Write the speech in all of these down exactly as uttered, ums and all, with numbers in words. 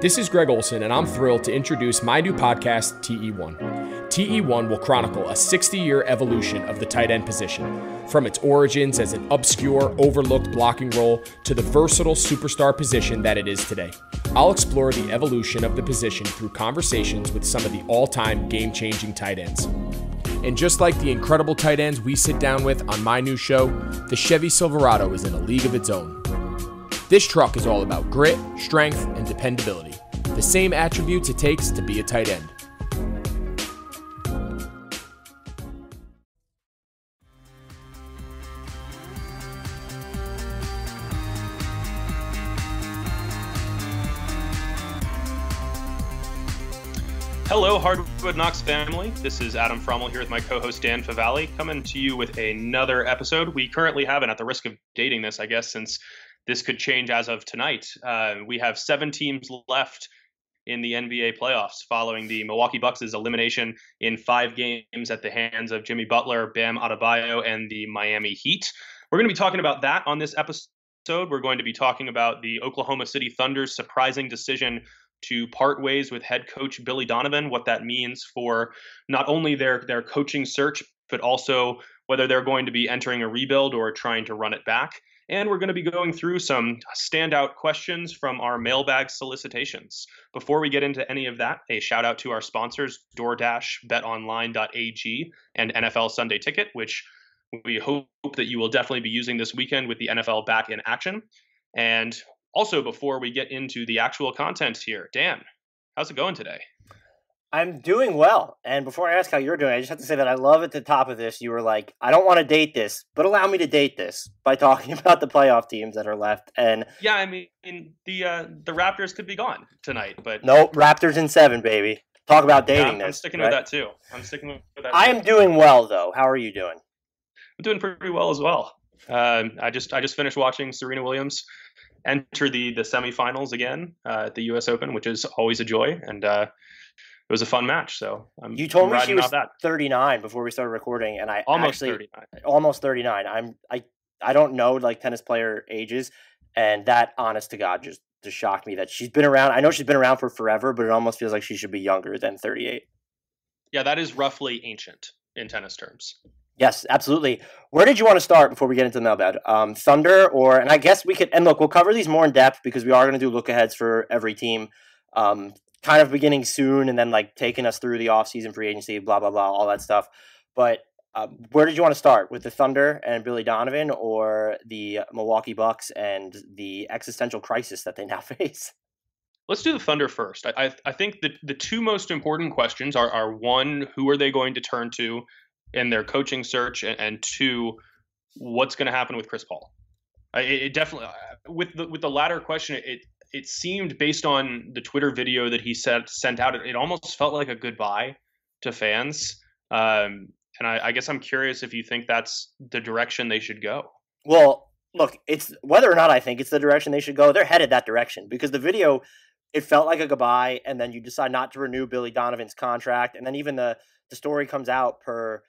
This is Greg Olsen, and I'm thrilled to introduce my new podcast, T E one. T E one will chronicle a sixty-year evolution of the tight end position, from its origins as an obscure, overlooked blocking role to the versatile superstar position that it is today. I'll explore the evolution of the position through conversations with some of the all-time game-changing tight ends. And just like the incredible tight ends we sit down with on my new show, the Chevy Silverado is in a league of its own. This truck is all about grit, strength, and dependability, the same attributes it takes to be a tight end. Hello, Hardwood Knox family. This is Adam Frommel here with my co-host Dan Favalli, coming to you with another episode. We currently have, and at the risk of dating this, I guess, since this could change as of tonight, Uh, we have seven teams left in the N B A playoffs following the Milwaukee Bucks' elimination in five games at the hands of Jimmy Butler, Bam Adebayo, and the Miami Heat. We're going to be talking about that on this episode. We're going to be talking about the Oklahoma City Thunder's surprising decision to part ways with head coach Billy Donovan, what that means for not only their, their coaching search, but also whether they're going to be entering a rebuild or trying to run it back. And we're going to be going through some standout questions from our mailbag solicitations. Before we get into any of that, a shout out to our sponsors, DoorDash, bet online dot a g, and N F L Sunday Ticket, which we hope that you will definitely be using this weekend with the N F L back in action. And also, before we get into the actual content here, Dan, how's it going today? I'm doing well. And before I ask how you're doing, I just have to say that I love at the top of this, you were like, I don't want to date this, but allow me to date this by talking about the playoff teams that are left. And yeah, I mean, the uh, the Raptors could be gone tonight, but no, Raptors in seven, baby. Talk about dating yeah, I'm this. Sticking right? with that too. I'm sticking with that. I am doing well, though. How are you doing? I'm doing pretty well as well. Um, I just I just finished watching Serena Williams enter the the semifinals again uh, at the U S Open, which is always a joy, and uh, it was a fun match. So I'm, you told I'm me she was thirty-nine before we started recording, and I almost actually, thirty-nine. Almost thirty-nine. I'm I I don't know like tennis player ages, and that, honest to God, just just shocked me that she's been around. I know she's been around for forever, but it almost feels like she should be younger than thirty-eight. Yeah, that is roughly ancient in tennis terms. Yes, absolutely. Where did you want to start before we get into the mailbag? Um, Thunder or, and I guess we could, and look, we'll cover these more in depth because we are going to do look-aheads for every team, um, kind of beginning soon and then like taking us through the off-season free agency, blah, blah, blah, all that stuff. But uh, where did you want to start? With the Thunder and Billy Donovan or the Milwaukee Bucks and the existential crisis that they now face? Let's do the Thunder first. I I, I think the, the two most important questions are, are one, who are they going to turn to in their coaching search, and, and two, what's going to happen with Chris Paul? I, it definitely, with the with the latter question, it it seemed, based on the Twitter video that he sent sent out, it almost felt like a goodbye to fans. Um, and I, I guess I'm curious if you think that's the direction they should go. Well, look, it's whether or not I think it's the direction they should go. They're headed that direction because the video, it felt like a goodbye, and then you decide not to renew Billy Donovan's contract, and then even the the story comes out per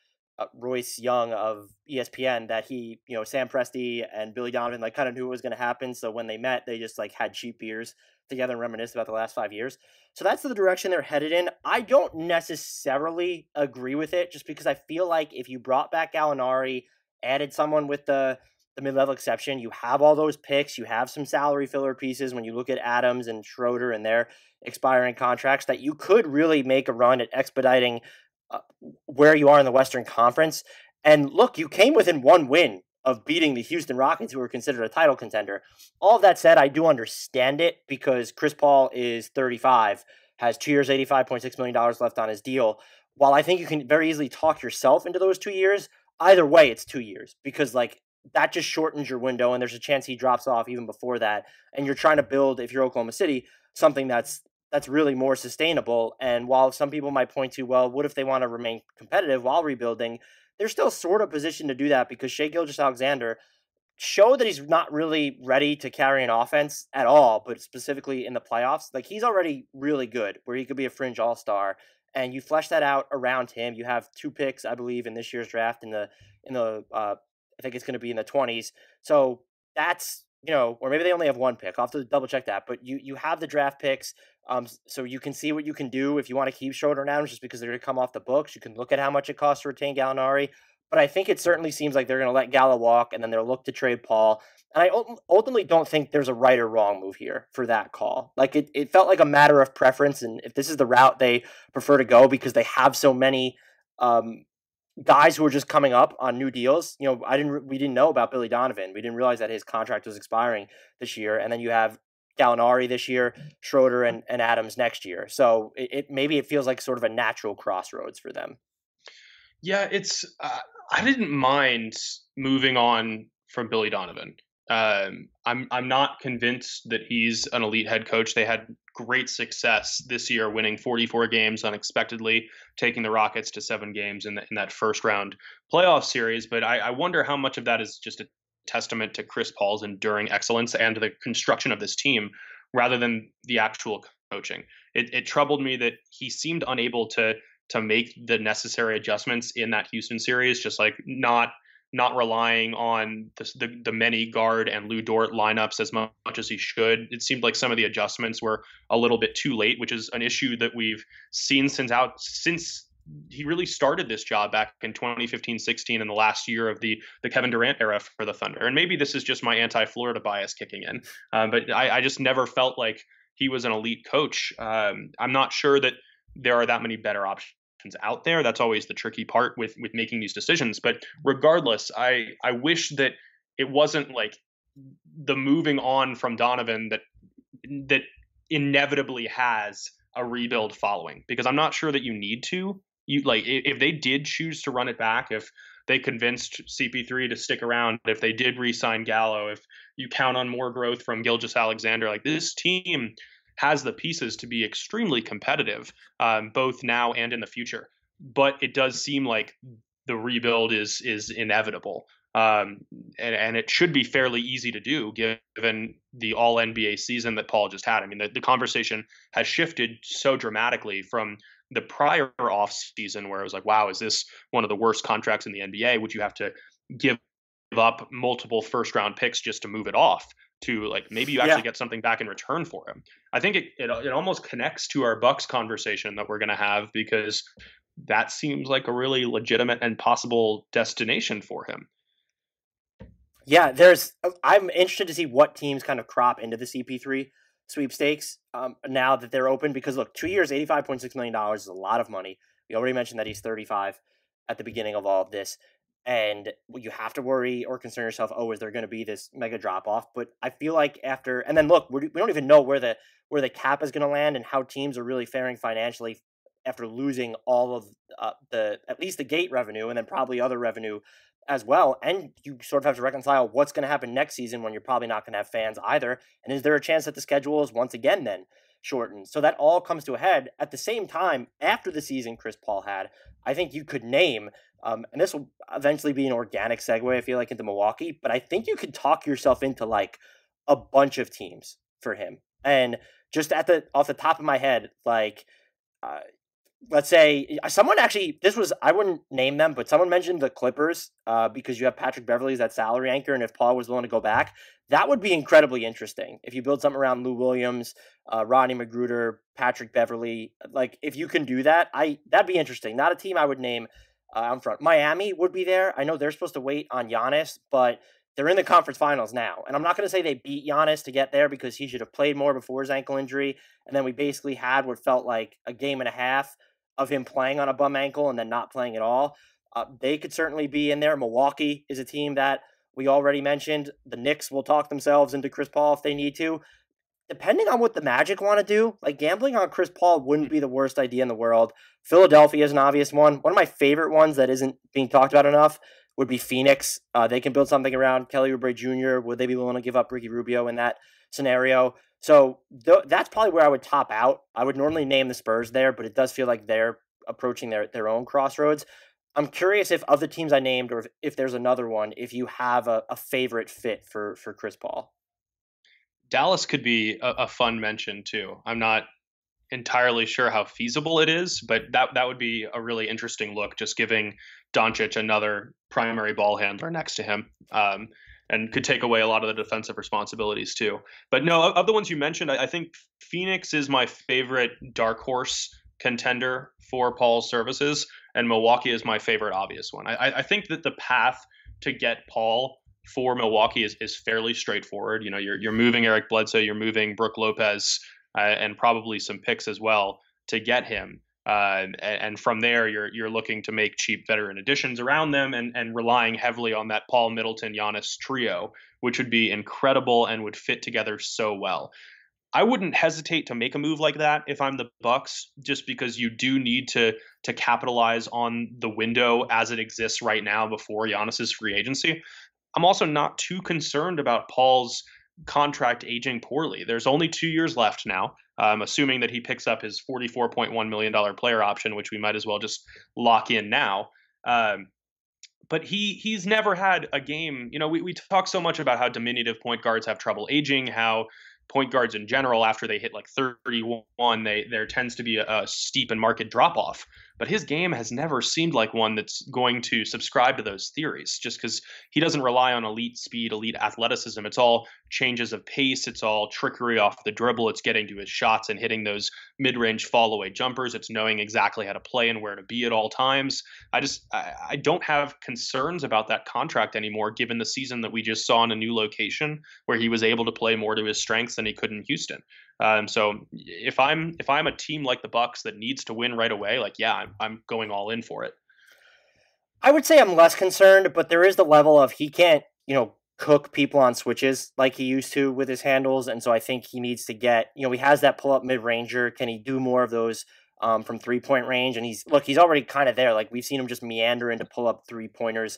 Uh, Royce Young of E S P N that he, you know, Sam Presti and Billy Donovan like kind of knew what was going to happen. So when they met, they just like had cheap beers together and reminisced about the last five years. So that's the direction they're headed in. I don't necessarily agree with it just because I feel like if you brought back Gallinari, added someone with the, the mid-level exception, you have all those picks, you have some salary filler pieces when you look at Adams and Schroeder and their expiring contracts that you could really make a run at expediting Uh, where you are in the Western Conference. And look, you came within one win of beating the Houston Rockets, who were considered a title contender. All that said, I do understand it because Chris Paul is thirty-five, has two years, eighty-five point six million dollars left on his deal. While I think you can very easily talk yourself into those two years, either way, it's two years because like that just shortens your window and there's a chance he drops off even before that. And you're trying to build, if you're Oklahoma City, something that's that's really more sustainable. And while some people might point to, well, what if they want to remain competitive while rebuilding? They're still sort of positioned to do that because Shai Gilgeous-Alexander showed that he's not really ready to carry an offense at all, but specifically in the playoffs. Like he's already really good where he could be a fringe all-star. And you flesh that out around him. You have two picks, I believe, in this year's draft in the, in the uh, I think it's going to be in the twenties. So that's, you know, or maybe they only have one pick. I'll have to double check that. But you you have the draft picks. Um, so you can see what you can do if you want to keep Schroeder and Adams just because they're going to come off the books. You can look at how much it costs to retain Gallinari. But I think it certainly seems like they're going to let Galla walk and then they'll look to trade Paul. And I ultimately don't think there's a right or wrong move here for that call. Like it, it felt like a matter of preference. And if this is the route they prefer to go because they have so many um, guys who are just coming up on new deals, you know, I didn't, we didn't know about Billy Donovan. We didn't realize that his contract was expiring this year. And then you have Gallinari this year, Schroeder and, and Adams next year. So it, it maybe it feels like sort of a natural crossroads for them. Yeah, it's. Uh, I didn't mind moving on from Billy Donovan. Um, I'm I'm not convinced that he's an elite head coach. They had great success this year, winning forty-four games unexpectedly, taking the Rockets to seven games in, the, in that first round playoff series. But I, I wonder how much of that is just a testament to Chris Paul's enduring excellence and to the construction of this team, rather than the actual coaching. It, it troubled me that he seemed unable to. to make the necessary adjustments in that Houston series, just like not not relying on the, the, the many guard and Lou Dort lineups as much as he should. It seemed like some of the adjustments were a little bit too late, which is an issue that we've seen since out since he really started this job back in twenty fifteen sixteen, in the last year of the the Kevin Durant era for the Thunder. And maybe this is just my anti-Florida bias kicking in, um, but I, I just never felt like he was an elite coach. Um, I'm not sure that there are that many better options out there. That's always the tricky part with with making these decisions. But regardless, I I wish that it wasn't like the moving on from Donovan that that inevitably has a rebuild following, because I'm not sure that you need to. You like if they did choose to run it back, if they convinced C P three to stick around, if they did re-sign Gallo, if you count on more growth from Gilgeous-Alexander, like this team has the pieces to be extremely competitive, um, both now and in the future. But it does seem like the rebuild is is inevitable, um, and, and it should be fairly easy to do given the all N B A season that Paul just had. I mean, the, the conversation has shifted so dramatically from the prior offseason where it was like, wow, is this one of the worst contracts in the N B A? Would you have to give up multiple first-round picks just to move it off? To like maybe you actually yeah. get something back in return for him. I think it, it it almost connects to our Bucks conversation that we're going to have, because that seems like a really legitimate and possible destination for him. Yeah, there's. I'm interested to see what teams kind of crop into the C P three sweepstakes um, now that they're open, because look, two years, eighty-five point six million dollars is a lot of money. We already mentioned that he's thirty-five at the beginning of all of this. And you have to worry or concern yourself, oh, is there going to be this mega drop-off? But I feel like after – and then, look, we don't even know where the where the cap is going to land and how teams are really faring financially after losing all of uh, the – at least the gate revenue and then probably other revenue as well. And you sort of have to reconcile what's going to happen next season when you're probably not going to have fans either. And is there a chance that the schedule is once again then shortened? So that all comes to a head. At the same time, after the season Chris Paul had, I think you could name – Um, and this will eventually be an organic segue, I feel like, into Milwaukee. But I think you could talk yourself into like a bunch of teams for him. And just at the off the top of my head, like uh, let's say someone actually this was I wouldn't name them, but someone mentioned the Clippers uh, because you have Patrick Beverley as that salary anchor, and if Paul was willing to go back, that would be incredibly interesting. If you build something around Lou Williams, uh, Rodney Magruder, Patrick Beverley, like if you can do that, I that'd be interesting. Not a team I would name. Uh, I'm front. Miami would be there. I know they're supposed to wait on Giannis, but they're in the conference finals now. And I'm not going to say they beat Giannis to get there because he should have played more before his ankle injury. And then we basically had what felt like a game and a half of him playing on a bum ankle and then not playing at all. Uh, they could certainly be in there. Milwaukee is a team that we already mentioned. The Knicks will talk themselves into Chris Paul if they need to. Depending on what the Magic want to do, like gambling on Chris Paul wouldn't be the worst idea in the world. Philadelphia is an obvious one. One of my favorite ones that isn't being talked about enough would be Phoenix. Uh, they can build something around Kelly Oubre Junior Would they be willing to give up Ricky Rubio in that scenario? So th- that's probably where I would top out. I would normally name the Spurs there, but it does feel like they're approaching their, their own crossroads. I'm curious if of the teams I named, or if, if there's another one, if you have a, a favorite fit for for Chris Paul. Dallas could be a, a fun mention too. I'm not entirely sure how feasible it is, but that that would be a really interesting look, just giving Doncic another primary ball handler next to him. Um, and could take away a lot of the defensive responsibilities too. But no, of, of the ones you mentioned, I, I think Phoenix is my favorite dark horse contender for Paul's services, and Milwaukee is my favorite obvious one. I, I think that the path to get Paul for Milwaukee is, is fairly straightforward. You know, you're you're moving Eric Bledsoe, you're moving Brook Lopez, uh, and probably some picks as well to get him. Uh, and, and from there, you're you're looking to make cheap veteran additions around them, and and relying heavily on that Paul, Middleton, Giannis trio, which would be incredible and would fit together so well. I wouldn't hesitate to make a move like that if I'm the Bucks, just because you do need to to capitalize on the window as it exists right now before Giannis's free agency. I'm also not too concerned about Paul's contract aging poorly. There's only two years left now, um, assuming that he picks up his forty-four point one million dollars player option, which we might as well just lock in now. Um, But he he's never had a game. You know, we, we talk so much about how diminutive point guards have trouble aging, how point guards in general, after they hit like thirty-one, they there tends to be a, a steep and market drop off. But his game has never seemed like one that's going to subscribe to those theories, just because he doesn't rely on elite speed, elite athleticism. It's all changes of pace. It's all trickery off the dribble. It's getting to his shots and hitting those mid-range fall away jumpers. It's knowing exactly how to play and where to be at all times. I just I, I don't have concerns about that contract anymore, given the season that we just saw in a new location where he was able to play more to his strengths than he could in Houston. Um, so if I'm if I'm a team like the Bucks that needs to win right away, like, yeah, I'm, I'm going all in for it. I would say I'm less concerned, but there is the level of he can't, you know, cook people on switches like he used to with his handles. And so I think he needs to get, you know, he has that pull up mid ranger. Can he do more of those um, from three point range? And he's look, he's already kind of there. Like we've seen him just meander into pull up three pointers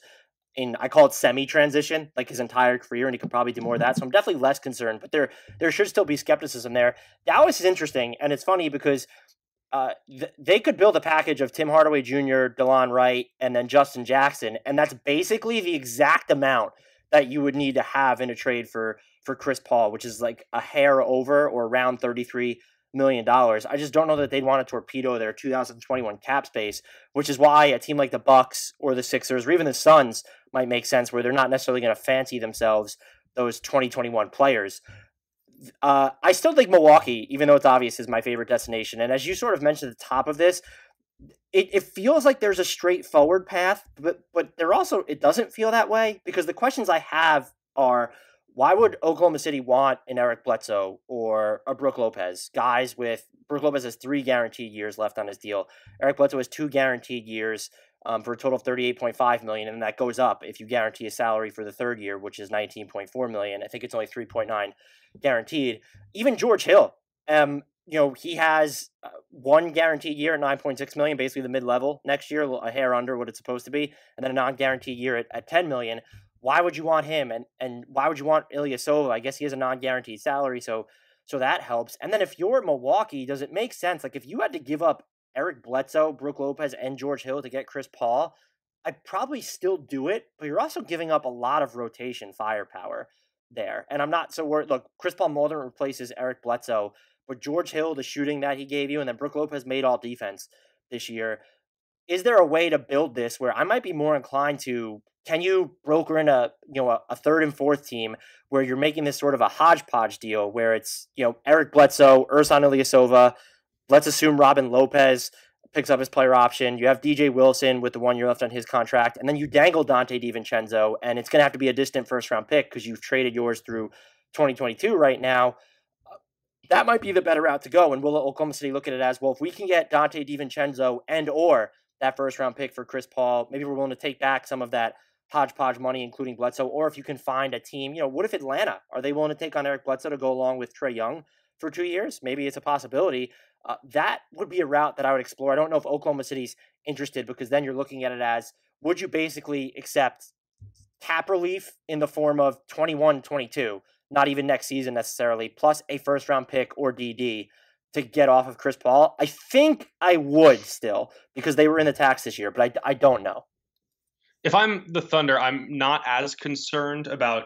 in, I call it semi-transition, like his entire career, and he could probably do more of that. So I'm definitely less concerned, but there there should still be skepticism there. Dallas is interesting, and it's funny because uh, th- they could build a package of Tim Hardaway Junior, DeLon Wright, and then Justin Jackson, and that's basically the exact amount that you would need to have in a trade for for Chris Paul, which is like a hair over or around thirty-three million dollars. I just don't know that they'd want to torpedo their two thousand twenty-one cap space, which is why a team like the Bucks or the Sixers or even the Suns might make sense, where they're not necessarily going to fancy themselves those twenty twenty-one players. Uh, I still think Milwaukee, even though it's obvious, is my favorite destination. And as you sort of mentioned at the top of this, it, it feels like there's a straightforward path, but but there also, it doesn't feel that way, because the questions I have are, why would Oklahoma City want an Eric Bledsoe or a Brook Lopez? Guys with Brook Lopez has three guaranteed years left on his deal. Eric Bledsoe has two guaranteed years um, for a total of thirty-eight point five million dollars, and that goes up if you guarantee a salary for the third year, which is nineteen point four million dollars. I think it's only three point nine guaranteed. Even George Hill, um, you know, he has one guaranteed year at nine point six million dollars, basically the mid-level next year, a hair under what it's supposed to be, and then a non-guaranteed year at, at ten million dollars. Why would you want him? And and why would you want Ilyasova? I guess he has a non-guaranteed salary, so so that helps. And then if you're Milwaukee, does it make sense? Like if you had to give up Eric Bledsoe, Brook Lopez, and George Hill to get Chris Paul, I'd probably still do it, but you're also giving up a lot of rotation firepower there. And I'm not so worried. Look, Chris Paul more than replaces Eric Bledsoe, but George Hill, the shooting that he gave you, and then Brook Lopez made all defense this year. Is there a way to build this where I might be more inclined to, can you broker in a, you know, a, a third and fourth team where you're making this sort of a hodgepodge deal where it's, you know, Eric Bledsoe, Ersan Ilyasova, let's assume Robin Lopez picks up his player option. You have D J Wilson with the one year left on his contract, and then you dangle Dante DiVincenzo, and it's going to have to be a distant first round pick because you've traded yours through twenty twenty-two right now. That might be the better route to go. And will Oklahoma City look at it as, well, if we can get Dante DiVincenzo and or that first round pick for Chris Paul, maybe we're willing to take back some of that hodgepodge money, including Bledsoe, or if you can find a team, you know, what if Atlanta, are they willing to take on Eric Bledsoe to go along with Trae Young for two years? Maybe it's a possibility. Uh, that would be a route that I would explore. I don't know if Oklahoma City's interested, because then you're looking at it as, would you basically accept cap relief in the form of twenty-one twenty-two, not even next season necessarily, plus a first round pick or D D to get off of Chris Paul? I think I would still, because they were in the tax this year, but I, I don't know. If I'm the Thunder, I'm not as concerned about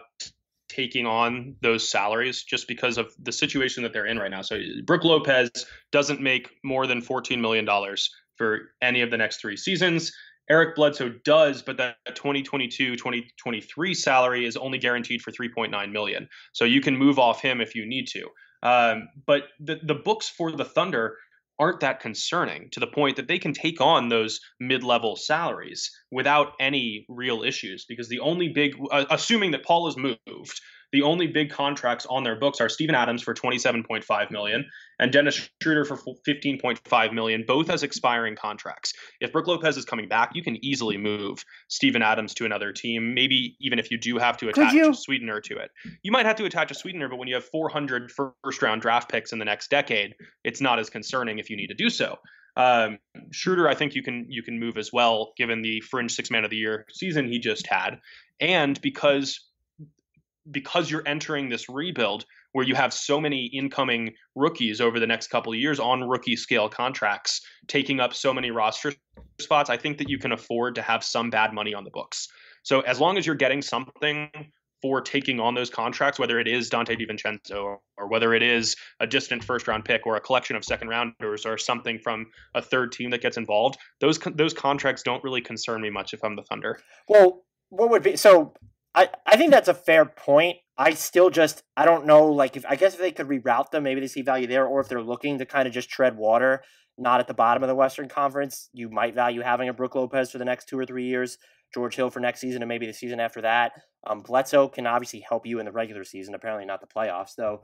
taking on those salaries just because of the situation that they're in right now. So Brook Lopez doesn't make more than fourteen million dollars for any of the next three seasons. Eric Bledsoe does, but that twenty twenty-two twenty twenty-three salary is only guaranteed for three point nine million dollars. So you can move off him if you need to. Um, but the, the books for the Thunder aren't that concerning, to the point that they can take on those mid-level salaries without any real issues, because the only big, uh, assuming that Paul is moved, the only big contracts on their books are Steven Adams for twenty-seven point five million dollars and Dennis Schroeder for fifteen point five million dollars, both as expiring contracts. If Brook Lopez is coming back, you can easily move Steven Adams to another team, maybe even if you do have to attach a sweetener to it. You might have to attach a sweetener, but when you have four hundred first-round draft picks in the next decade, it's not as concerning if you need to do so. Um, Schroeder, I think you can you can move as well, given the fringe six-man of the year season he just had, and because... because you're entering this rebuild where you have so many incoming rookies over the next couple of years on rookie scale contracts, taking up so many roster spots, I think that you can afford to have some bad money on the books. So as long as you're getting something for taking on those contracts, whether it is Dante DiVincenzo or, or whether it is a distant first round pick or a collection of second rounders or something from a third team that gets involved, those, those contracts don't really concern me much if I'm the Thunder. Well, what would be, so I, I think that's a fair point. I still just, I don't know, like, if I guess if they could reroute them, maybe they see value there, or if they're looking to kind of just tread water, not at the bottom of the Western Conference, you might value having a Brook Lopez for the next two or three years, George Hill for next season, and maybe the season after that. Um, Bledsoe can obviously help you in the regular season, apparently not the playoffs, though.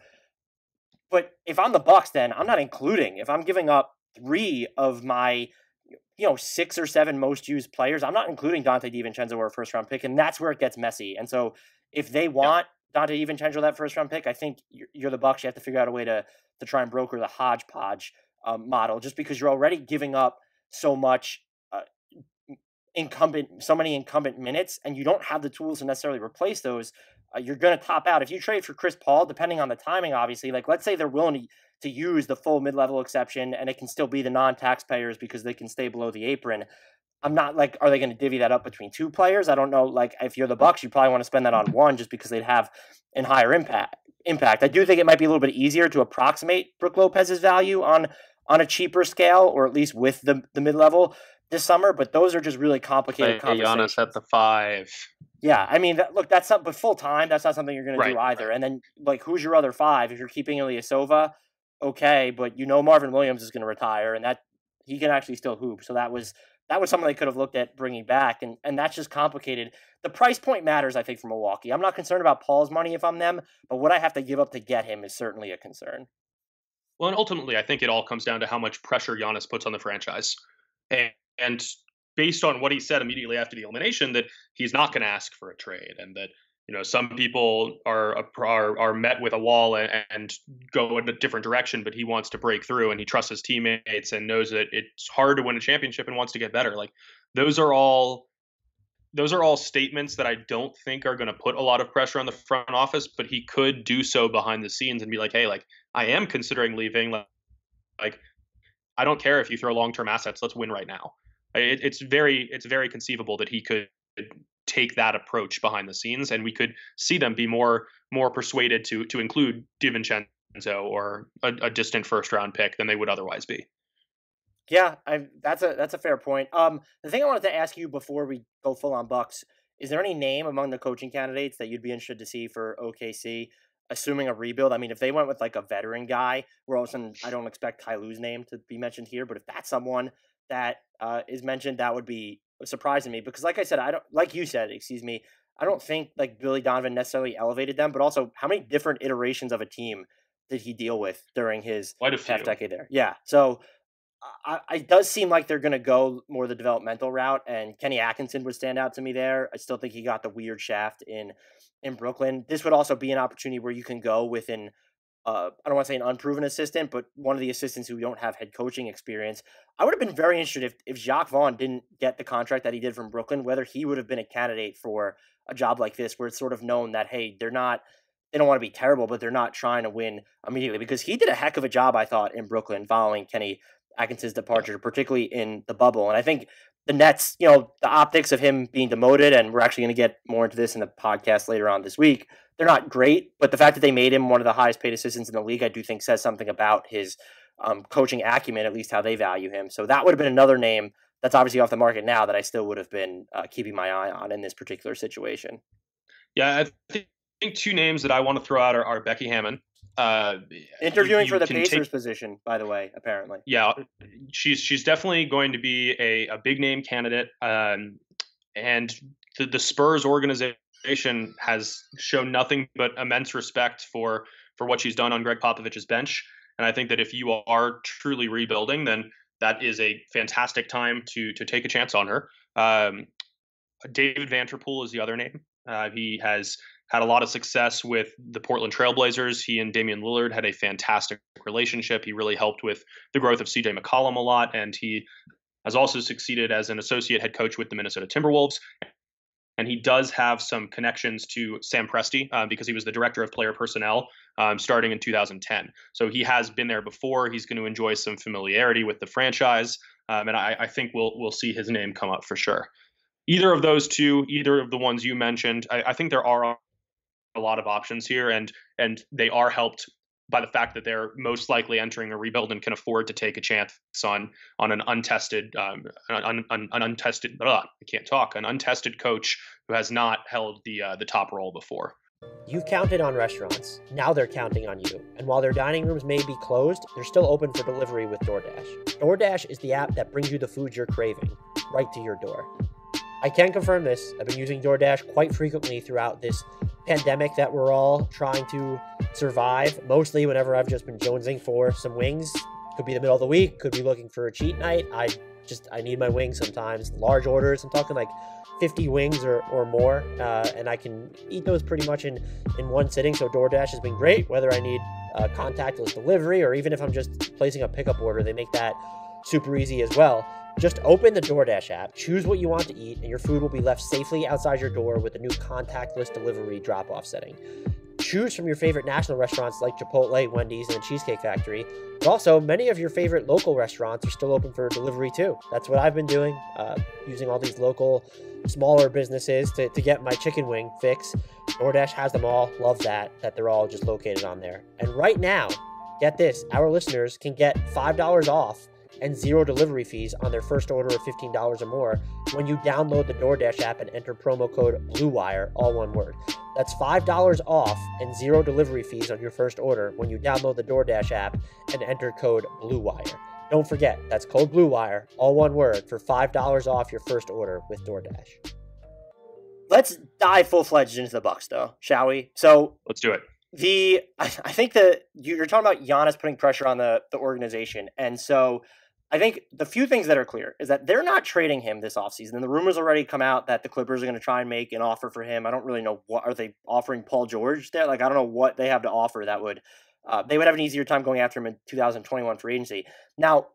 But if I'm the Bucks, then I'm not including, if I'm giving up three of my, you know, six or seven most used players, I'm not including Dante DiVincenzo or a first-round pick, and that's where it gets messy. And so if they want yeah. Dante DiVincenzo, that first-round pick, I think you're the Bucks. You have to figure out a way to to try and broker the hodgepodge um, model, just because you're already giving up so much uh, incumbent, so many incumbent minutes, and you don't have the tools to necessarily replace those. Uh, you're going to top out. If you trade for Chris Paul, depending on the timing, obviously, like let's say they're willing to to use the full mid-level exception, and it can still be the non-taxpayers because they can stay below the apron. I'm not like, are they going to divvy that up between two players? I don't know. Like, if you're the Bucks, you probably want to spend that on one just because they'd have a higher impact. Impact. I do think it might be a little bit easier to approximate Brook Lopez's value on on a cheaper scale, or at least with the the mid-level this summer. But those are just really complicated hey, conversations. Giannis at the five. Yeah, I mean, that, look, that's not, but full time, that's not something you're going right, to do either. Right. And then, like, who's your other five? If you're keeping Ilyasova, okay, but you know Marvin Williams is going to retire, and that he can actually still hoop. So that was that was something they could have looked at bringing back, and, and that's just complicated. The price point matters, I think, for Milwaukee. I'm not concerned about Paul's money if I'm them, but what I have to give up to get him is certainly a concern. Well, and ultimately, I think it all comes down to how much pressure Giannis puts on the franchise. And, and based on what he said immediately after the elimination, that he's not going to ask for a trade, and that, you know, some people are are, are met with a wall and, and go in a different direction, but he wants to break through, and he trusts his teammates and knows that it's hard to win a championship and wants to get better. Like, those are all those are all statements that I don't think are going to put a lot of pressure on the front office, but he could do so behind the scenes and be like, hey, like, I am considering leaving. Like, like I don't care if you throw long-term assets. Let's win right now. It, it's very it's very conceivable that he could take that approach behind the scenes, and we could see them be more more persuaded to to include DiVincenzo or a, a distant first round pick than they would otherwise be. Yeah, I, that's a that's a fair point. Um, the thing I wanted to ask you before we go full on Bucks, is there any name among the coaching candidates that you'd be interested to see for O K C, assuming a rebuild? I mean, if they went with like a veteran guy, where all of a sudden I don't expect Ty Lue's name to be mentioned here, but if that's someone that uh, is mentioned, that would be surprising me, because like I said, I don't like you said, excuse me, I don't think like Billy Donovan necessarily elevated them, but also how many different iterations of a team did he deal with during his half decade there? Yeah. So I, it does seem like they're going to go more the developmental route, and Kenny Atkinson would stand out to me there. I still think he got the weird shaft in, in Brooklyn. This would also be an opportunity where you can go with an, uh, I don't want to say an unproven assistant, but one of the assistants who don't have head coaching experience. I would have been very interested if, if Jacques Vaughn didn't get the contract that he did from Brooklyn, whether he would have been a candidate for a job like this, where it's sort of known that, hey, they're not, they don't want to be terrible, but they're not trying to win immediately, because he did a heck of a job, I thought, in Brooklyn following Kenny Atkinson's departure, particularly in the bubble. And I think the Nets, you know, the optics of him being demoted, and we're actually going to get more into this in the podcast later on this week, they're not great, but the fact that they made him one of the highest paid assistants in the league, I do think says something about his um, coaching acumen, at least how they value him. So that would have been another name that's obviously off the market now that I still would have been uh, keeping my eye on in this particular situation. Yeah, I think two names that I want to throw out are, are Becky Hammon. Uh, Interviewing for the Pacers take... position, by the way, apparently. Yeah, she's she's definitely going to be a, a big-name candidate. Um, and the, the Spurs organization has shown nothing but immense respect for, for what she's done on Greg Popovich's bench. And I think that if you are truly rebuilding, then that is a fantastic time to to take a chance on her. Um, David Vanderpool is the other name. Uh, he has had a lot of success with the Portland Trailblazers. He and Damian Lillard had a fantastic relationship. He really helped with the growth of C J McCollum a lot, and he has also succeeded as an associate head coach with the Minnesota Timberwolves. And he does have some connections to Sam Presti uh, because he was the director of player personnel um, starting in two thousand ten. So he has been there before. He's going to enjoy some familiarity with the franchise. Um, and I, I think we'll we'll see his name come up for sure. Either of those two, either of the ones you mentioned, I, I think there are a lot of options here. And and they are helped by the fact that they're most likely entering a rebuild and can afford to take a chance on on an untested, um, an, an, an untested, ugh, I can't talk, an untested coach who has not held the uh, the top role before. You've counted on restaurants. Now they're counting on you. And while their dining rooms may be closed, they're still open for delivery with DoorDash. DoorDash is the app that brings you the food you're craving right to your door. I can confirm this. I've been using DoorDash quite frequently throughout this pandemic that we're all trying to survive, mostly whenever I've just been jonesing for some wings. Could be the middle of the week, could be looking for a cheat night. I just, I need my wings sometimes. Large orders, I'm talking like fifty wings or, or more, uh, and I can eat those pretty much in, in one sitting. So DoorDash has been great, whether I need uh, contactless delivery or even if I'm just placing a pickup order, they make that super easy as well. Just open the DoorDash app, choose what you want to eat, and your food will be left safely outside your door with a new contactless delivery drop-off setting. Choose from your favorite national restaurants like Chipotle, Wendy's, and the Cheesecake Factory. But also, many of your favorite local restaurants are still open for delivery too. That's what I've been doing, uh, using all these local, smaller businesses to, to get my chicken wing fix. DoorDash has them all. Love that, that they're all just located on there. And right now, get this, our listeners can get five dollars off and zero delivery fees on their first order of fifteen dollars or more when you download the DoorDash app and enter promo code BLUEWIRE, all one word. That's five dollars off and zero delivery fees on your first order when you download the DoorDash app and enter code BLUEWIRE. Don't forget, that's code BLUEWIRE, all one word, for five dollars off your first order with DoorDash. Let's dive full-fledged into the Bucks, though, shall we? So let's do it. The I think that you're talking about Giannis putting pressure on the, the organization, and so I think the few things that are clear is that they're not trading him this offseason. And the rumors already come out that the Clippers are going to try and make an offer for him. I don't really know what are they offering Paul George there. Like, I don't know what they have to offer that would uh, they would have an easier time going after him in two thousand twenty-one free agency. Now,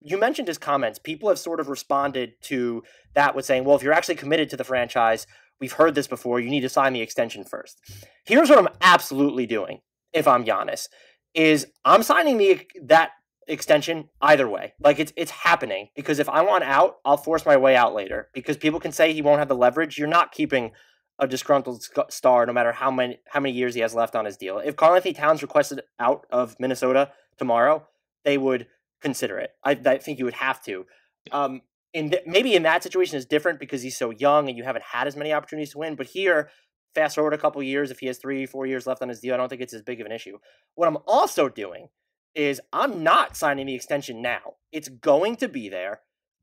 you mentioned his comments. People have sort of responded to that with saying, well, if you're actually committed to the franchise, we've heard this before. You need to sign the extension first. Here's what I'm absolutely doing if I'm Giannis is I'm signing the that. extension either way. Like, it's it's happening, because if I want out, I'll force my way out later, because people can say he won't have the leverage. You're not keeping a disgruntled star no matter how many how many years he has left on his deal. If Karl Anthony Towns requested out of Minnesota tomorrow, they would consider it. I, I think you would have to. Um, in th- maybe in that situation is different because he's so young and you haven't had as many opportunities to win. But here, fast forward a couple years, if he has three, four years left on his deal, I don't think it's as big of an issue. What I'm also doing is I'm not signing the extension now. It's going to be there,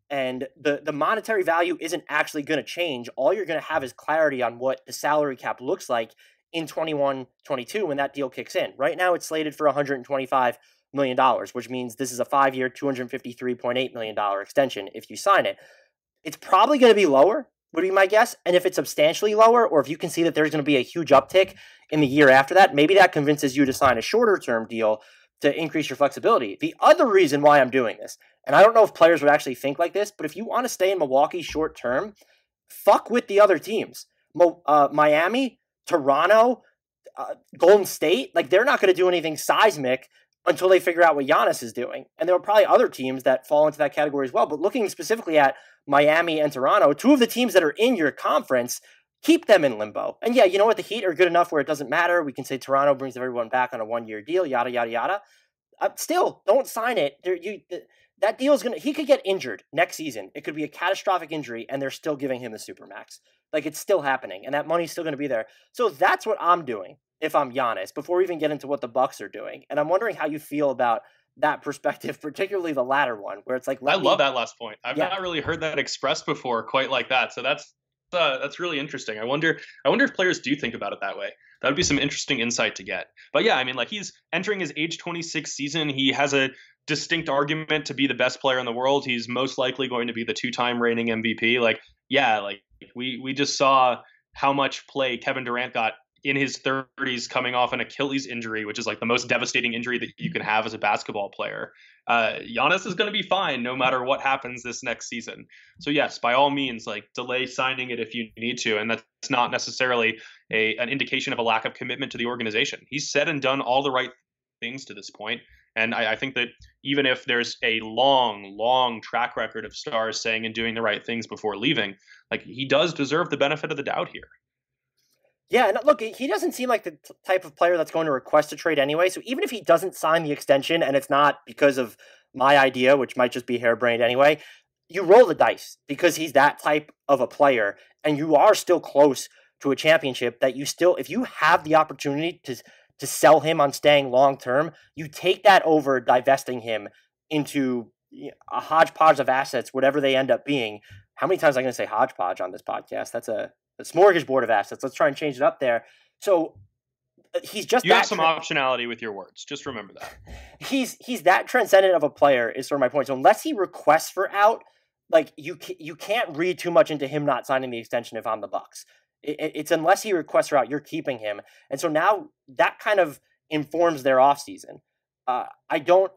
and the, the monetary value isn't actually going to change. All you're going to have is clarity on what the salary cap looks like in twenty-one twenty-two when that deal kicks in. Right now, it's slated for one hundred twenty-five million dollars, which means this is a five-year, two hundred fifty-three point eight million dollars extension if you sign it. It's probably going to be lower, would be my guess, and if it's substantially lower, or if you can see that there's going to be a huge uptick in the year after that, maybe that convinces you to sign a shorter-term deal to increase your flexibility. The other reason why I'm doing this, and I don't know if players would actually think like this, but if you want to stay in Milwaukee short term, fuck with the other teams. Mo- uh, Miami, Toronto, uh, Golden State, like, they're not going to do anything seismic until they figure out what Giannis is doing. And there are probably other teams that fall into that category as well. But looking specifically at Miami and Toronto, two of the teams that are in your conference, keep them in limbo. And yeah, you know what? The Heat are good enough where it doesn't matter. We can say Toronto brings everyone back on a one-year deal, yada, yada, yada. uh, still don't sign it. There, you th- that deal is gonna. He could get injured next season. It could be a catastrophic injury, and they're still giving him the supermax. Like, it's still happening, and that money's still going to be there. So that's what I'm doing if I'm Giannis. Before we even get into what the Bucks are doing, and I'm wondering how you feel about that perspective, particularly the latter one, where it's like, let I me... love that last point. I've yeah. not really heard that expressed before, quite like that. So that's uh, that's really interesting. I wonder, I wonder if players do think about it that way. That would be some interesting insight to get. But yeah, I mean, like, he's entering his age twenty-six season. He has a distinct argument to be the best player in the world. He's most likely going to be the two-time reigning M V P. Like, yeah, like we we just saw how much play Kevin Durant got in his thirties coming off an Achilles injury, which is like the most devastating injury that you can have as a basketball player. Uh, Giannis is going to be fine no matter what happens this next season. So yes, by all means, like, delay signing it if you need to. And that's not necessarily a, an indication of a lack of commitment to the organization. He's said and done all the right things to this point. And I, I think that even if there's a long, long track record of stars saying and doing the right things before leaving, like, he does deserve the benefit of the doubt here. Yeah, and look, he doesn't seem like the type of player that's going to request a trade anyway, so even if he doesn't sign the extension, and it's not because of my idea, which might just be harebrained anyway, you roll the dice because he's that type of a player, and you are still close to a championship that you still, if you have the opportunity to to sell him on staying long-term, you take that over divesting him into a hodgepodge of assets, whatever they end up being. How many times am I going to say hodgepodge on this podcast? That's a... The smorgasbord of assets. Let's try and change it up there. So he's just you that have some tra- optionality with your words. Just remember that. he's he's that transcendent of a player is sort of my point. So unless he requests for out, like, you you can't read too much into him not signing the extension if I'm the Bucks. It, it's unless he requests for out, you're keeping him. And so now that kind of informs their offseason. Uh, I don't.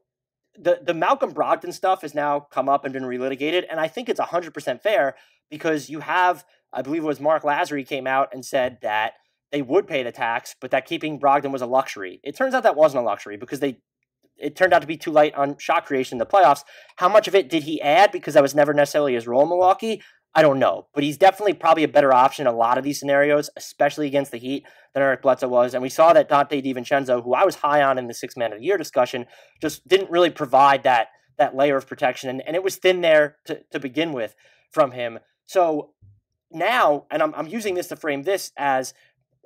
The, the Malcolm Brogdon stuff has now come up and been relitigated, and I think it's one hundred percent fair because you have. I believe it was Mark Lazary came out and said that they would pay the tax, but that keeping Brogdon was a luxury. It turns out that wasn't a luxury because they it turned out to be too light on shot creation in the playoffs. How much of it did he add? Because that was never necessarily his role in Milwaukee. I don't know, but he's definitely probably a better option in a lot of these scenarios, especially against the Heat, than Eric Bledsoe was. And we saw that Dante DiVincenzo, who I was high on in the sixth man of the year discussion, just didn't really provide that that layer of protection. And, and it was thin there to, to begin with from him. So now, and I'm I'm using this to frame this as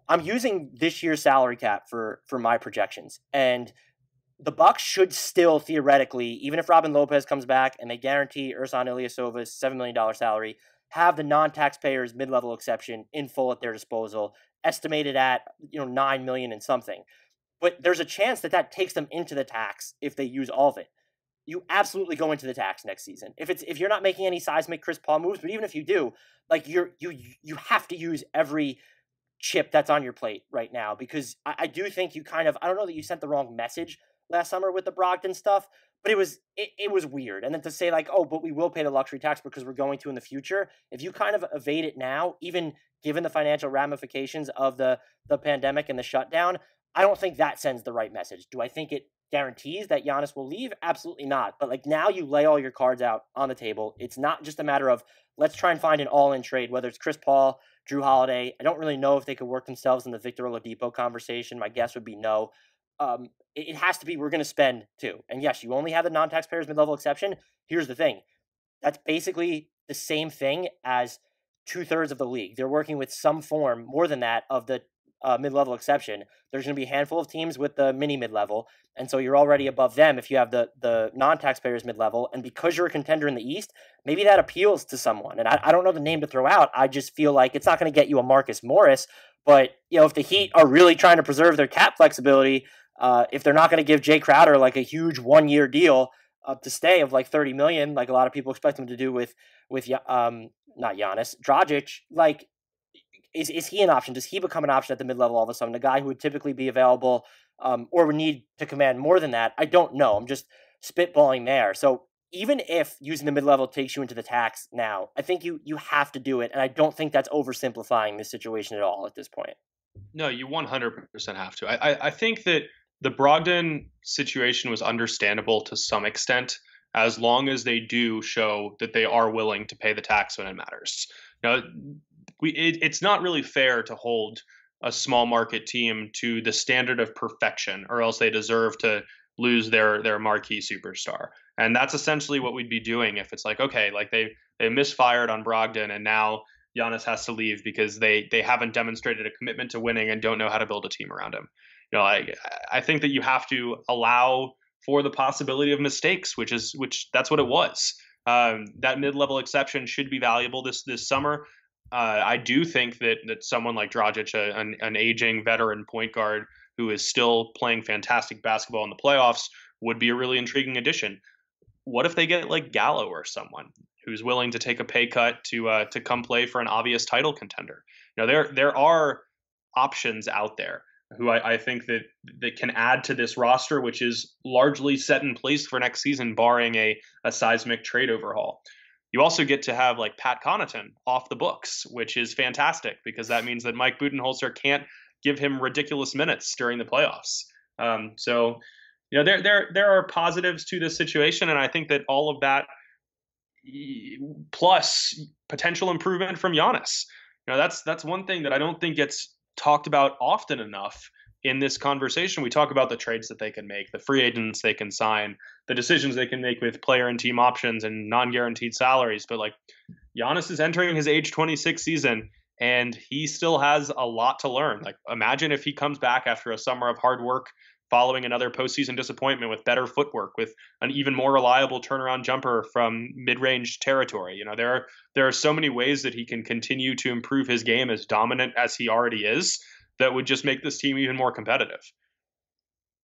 I'm using this year's salary cap for for my projections, and the Bucks should still theoretically, even if Robin Lopez comes back and they guarantee Ersan Ilyasova's seven million dollar salary, have the non-taxpayers mid-level exception in full at their disposal, estimated at you know nine million and something. But there's a chance that that takes them into the tax if they use all of it. You absolutely go into the tax next season. If it's if you're not making any seismic Chris Paul moves, but even if you do, like you're you you have to use every chip that's on your plate right now because I, I do think you kind of I don't know that you sent the wrong message last summer with the Brogdon stuff, but it was it, it was weird. And then to say like, oh, but we will pay the luxury tax because we're going to in the future. If you kind of evade it now, even given the financial ramifications of the the pandemic and the shutdown, I don't think that sends the right message. Do I think it guarantees that Giannis will leave? Absolutely not. But like now you lay all your cards out on the table. It's not just a matter of let's try and find an all-in trade, whether it's Chris Paul, Jrue Holiday. I don't really know if they could work themselves in the Victor Oladipo conversation. My guess would be no. Um, it, it has to be we're going to spend two. And yes, you only have the non-taxpayers mid-level exception. Here's the thing. That's basically the same thing as two-thirds of the league. They're working with some form, more than that, of the Uh, mid-level exception. There's going to be a handful of teams with the mini mid-level, and so you're already above them if you have the the non-taxpayers mid-level, and because you're a contender in the East, maybe that appeals to someone, and I, I don't know the name to throw out. I just feel like it's not going to get you a Marcus Morris, but you know if the Heat are really trying to preserve their cap flexibility, uh, if they're not going to give Jay Crowder like a huge one-year deal up to stay of like thirty million, like a lot of people expect them to do with, with um not Giannis, Dragic, like Is is he an option? Does he become an option at the mid-level all of a sudden? A guy who would typically be available um, or would need to command more than that? I don't know. I'm just spitballing there. So even if using the mid-level takes you into the tax now, I think you you have to do it. And I don't think that's oversimplifying this situation at all at this point. No, you one hundred percent have to. I, I, I think that the Brogdon situation was understandable to some extent, as long as they do show that they are willing to pay the tax when it matters. Now, We, it, it's not really fair to hold a small market team to the standard of perfection, or else they deserve to lose their their marquee superstar. And that's essentially what we'd be doing if it's like, okay, like they they misfired on Brogdon and now Giannis has to leave because they they haven't demonstrated a commitment to winning and don't know how to build a team around him. You know, I I think that you have to allow for the possibility of mistakes, which is which that's what it was. Um, that mid-level exception should be valuable this this summer. Uh, I do think that that someone like Dragic, a, an, an aging veteran point guard who is still playing fantastic basketball in the playoffs, would be a really intriguing addition. What if they get like Gallo or someone who's willing to take a pay cut to uh, to come play for an obvious title contender? You know, there there are options out there who I, I think that that can add to this roster, which is largely set in place for next season, barring a a seismic trade overhaul. You also get to have like Pat Connaughton off the books, which is fantastic because that means that Mike Budenholzer can't give him ridiculous minutes during the playoffs. Um, so, you know, there there there are positives to this situation, and I think that all of that plus potential improvement from Giannis. You know, that's that's one thing that I don't think gets talked about often enough in this conversation. We talk about the trades that they can make, the free agents they can sign, the decisions they can make with player and team options and non-guaranteed salaries. But like, Giannis is entering his age twenty-six season, and he still has a lot to learn. Like, imagine if he comes back after a summer of hard work following another postseason disappointment with better footwork, with an even more reliable turnaround jumper from mid-range territory. You know, there are, there are so many ways that he can continue to improve his game, as dominant as he already is, that would just make this team even more competitive.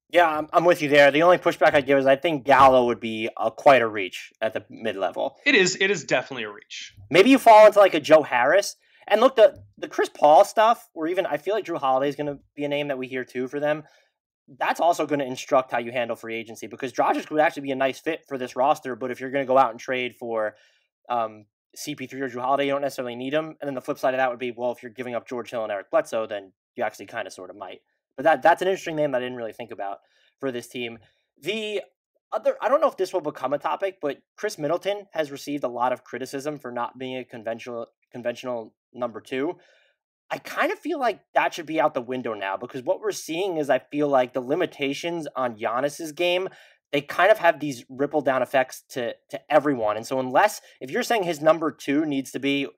Yeah, I'm, I'm with you there. The only pushback I'd give is I think Gallo would be a, quite a reach at the mid-level. It is, it is definitely a reach. Maybe you fall into like a Joe Harris. And look, the, the Chris Paul stuff, or even I feel like Jrue Holiday is going to be a name that we hear too for them. That's also going to instruct how you handle free agency, because Dragic would actually be a nice fit for this roster. But if you're going to go out and trade for um, C P three or Jrue Holiday, you don't necessarily need them. And then the flip side of that would be, well, if you're giving up George Hill and Eric Bledsoe, then you actually kind of sort of might. But that that's an interesting name that I didn't really think about for this team. The other, I don't know if this will become a topic, but Chris Middleton has received a lot of criticism for not being a conventional conventional number two. I kind of feel like that should be out the window now, because what we're seeing is, I feel like the limitations on Giannis's game, they kind of have these ripple down effects to to everyone. And so unless, if you're saying his number two needs to be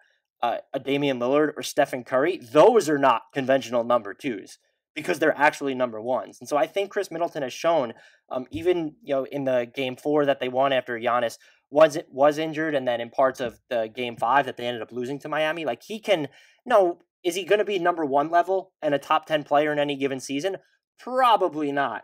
uh, a Damian Lillard or Stephen Curry, those are not conventional number twos, because they're actually number ones. And so I think Chris Middleton has shown, um, even you know in the game four that they won after Giannis was was injured, and then in parts of the game five that they ended up losing to Miami, like he can, you know, is he going to be number one level and a top ten player in any given season? Probably not.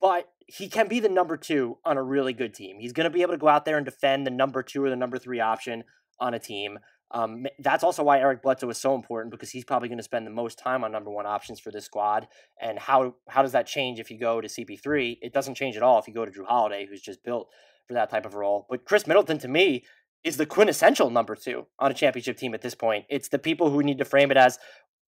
But he can be the number two on a really good team. He's going to be able to go out there and defend the number two or the number three option on a team. Um, that's also why Eric Bledsoe is so important, because he's probably going to spend the most time on number one options for this squad. And how how does that change if you go to C P three? It doesn't change at all if you go to Jrue Holiday, who's just built for that type of role. But Chris Middleton, to me, is the quintessential number two on a championship team at this point. It's the people who need to frame it as,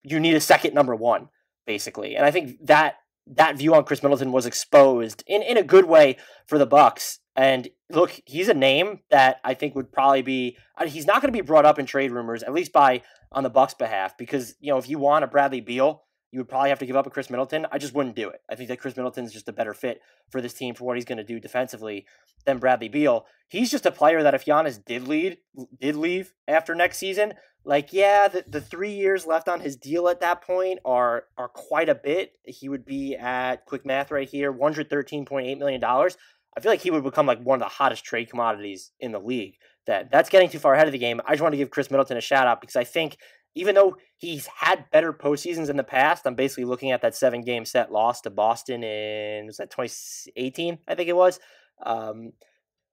you need a second number one, basically. And I think that that view on Chris Middleton was exposed in, in a good way for the Bucks. And look, he's a name that I think would probably be, he's not going to be brought up in trade rumors, at least by on the Bucks' behalf, because, you know, if you want a Bradley Beal, you would probably have to give up a Chris Middleton. I just wouldn't do it. I think that Chris Middleton is just a better fit for this team, for what he's going to do defensively, than Bradley Beal. He's just a player that if Giannis did lead, did leave after next season, like, yeah, the, the three years left on his deal at that point are are quite a bit. He would be at, quick math right here, one hundred thirteen point eight million dollars. I feel like he would become like one of the hottest trade commodities in the league. That That's getting too far ahead of the game. I just want to give Chris Middleton a shout-out, because I think even though he's had better postseasons in the past, I'm basically looking at that seven-game set loss to Boston in, was that twenty eighteen, I think it was? Um,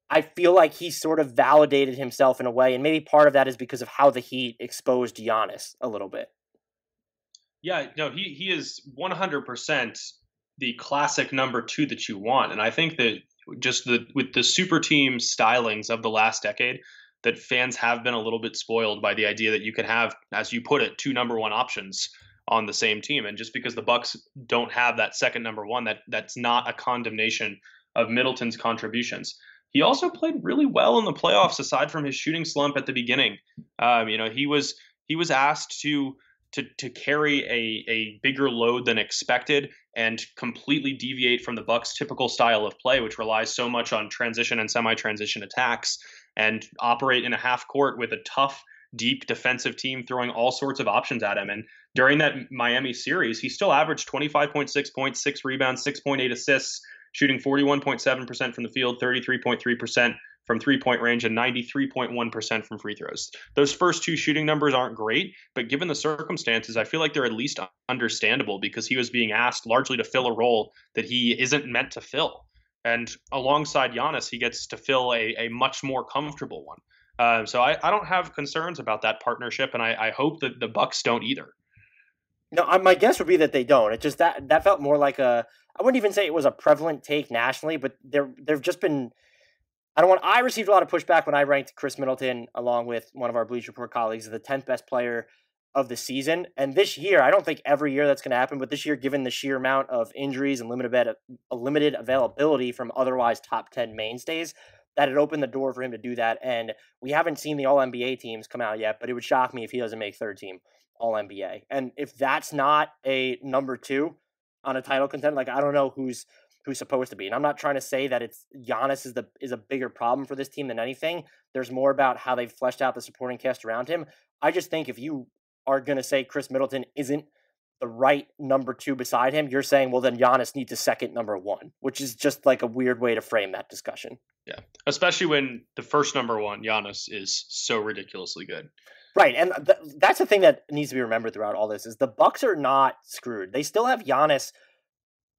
I feel like he sort of validated himself in a way, and maybe part of that is because of how the Heat exposed Giannis a little bit. Yeah, no, he, he is one hundred percent the classic number two that you want, and I think that just the with the super team stylings of the last decade, that fans have been a little bit spoiled by the idea that you can have, as you put it, two number one options on the same team. And just because the Bucks don't have that second number one, that that's not a condemnation of Middleton's contributions. He also played really well in the playoffs, aside from his shooting slump at the beginning. Um, you know, he was he was asked to to to carry a a bigger load than expected and completely deviate from the Bucks' typical style of play, which relies so much on transition and semi-transition attacks, and operate in a half court with a tough, deep defensive team throwing all sorts of options at him. And during that Miami series, he still averaged twenty-five point six points, six rebounds, six point eight assists, shooting forty-one point seven percent from the field, thirty-three point three percent from three-point range, and ninety-three point one percent from free throws. Those first two shooting numbers aren't great, but given the circumstances, I feel like they're at least understandable because he was being asked largely to fill a role that he isn't meant to fill. And alongside Giannis, he gets to fill a, a much more comfortable one. Uh, so I, I don't have concerns about that partnership, and I, I hope that the Bucks don't either. No, my guess would be that they don't. It just that that felt more like a – I wouldn't even say it was a prevalent take nationally, but there there've just been – I don't want. I received a lot of pushback when I ranked Chris Middleton, along with one of our Bleacher Report colleagues, as the tenth best player of the season. And this year, I don't think every year that's going to happen, but this year, given the sheer amount of injuries and limited limited availability from otherwise top ten mainstays, that it opened the door for him to do that. And we haven't seen the All N B A teams come out yet, but it would shock me if he doesn't make third team All N B A. And if that's not a number two on a title contender, like I don't know who's. who's supposed to be. And I'm not trying to say that it's Giannis is the is a bigger problem for this team than anything. There's more about how they've fleshed out the supporting cast around him. I just think if you are going to say Chris Middleton isn't the right number two beside him, you're saying, well, then Giannis needs a second number one, which is just like a weird way to frame that discussion. Yeah. Especially when the first number one, Giannis, is so ridiculously good. Right. And th- that's the thing that needs to be remembered throughout all this is the Bucks are not screwed. They still have Giannis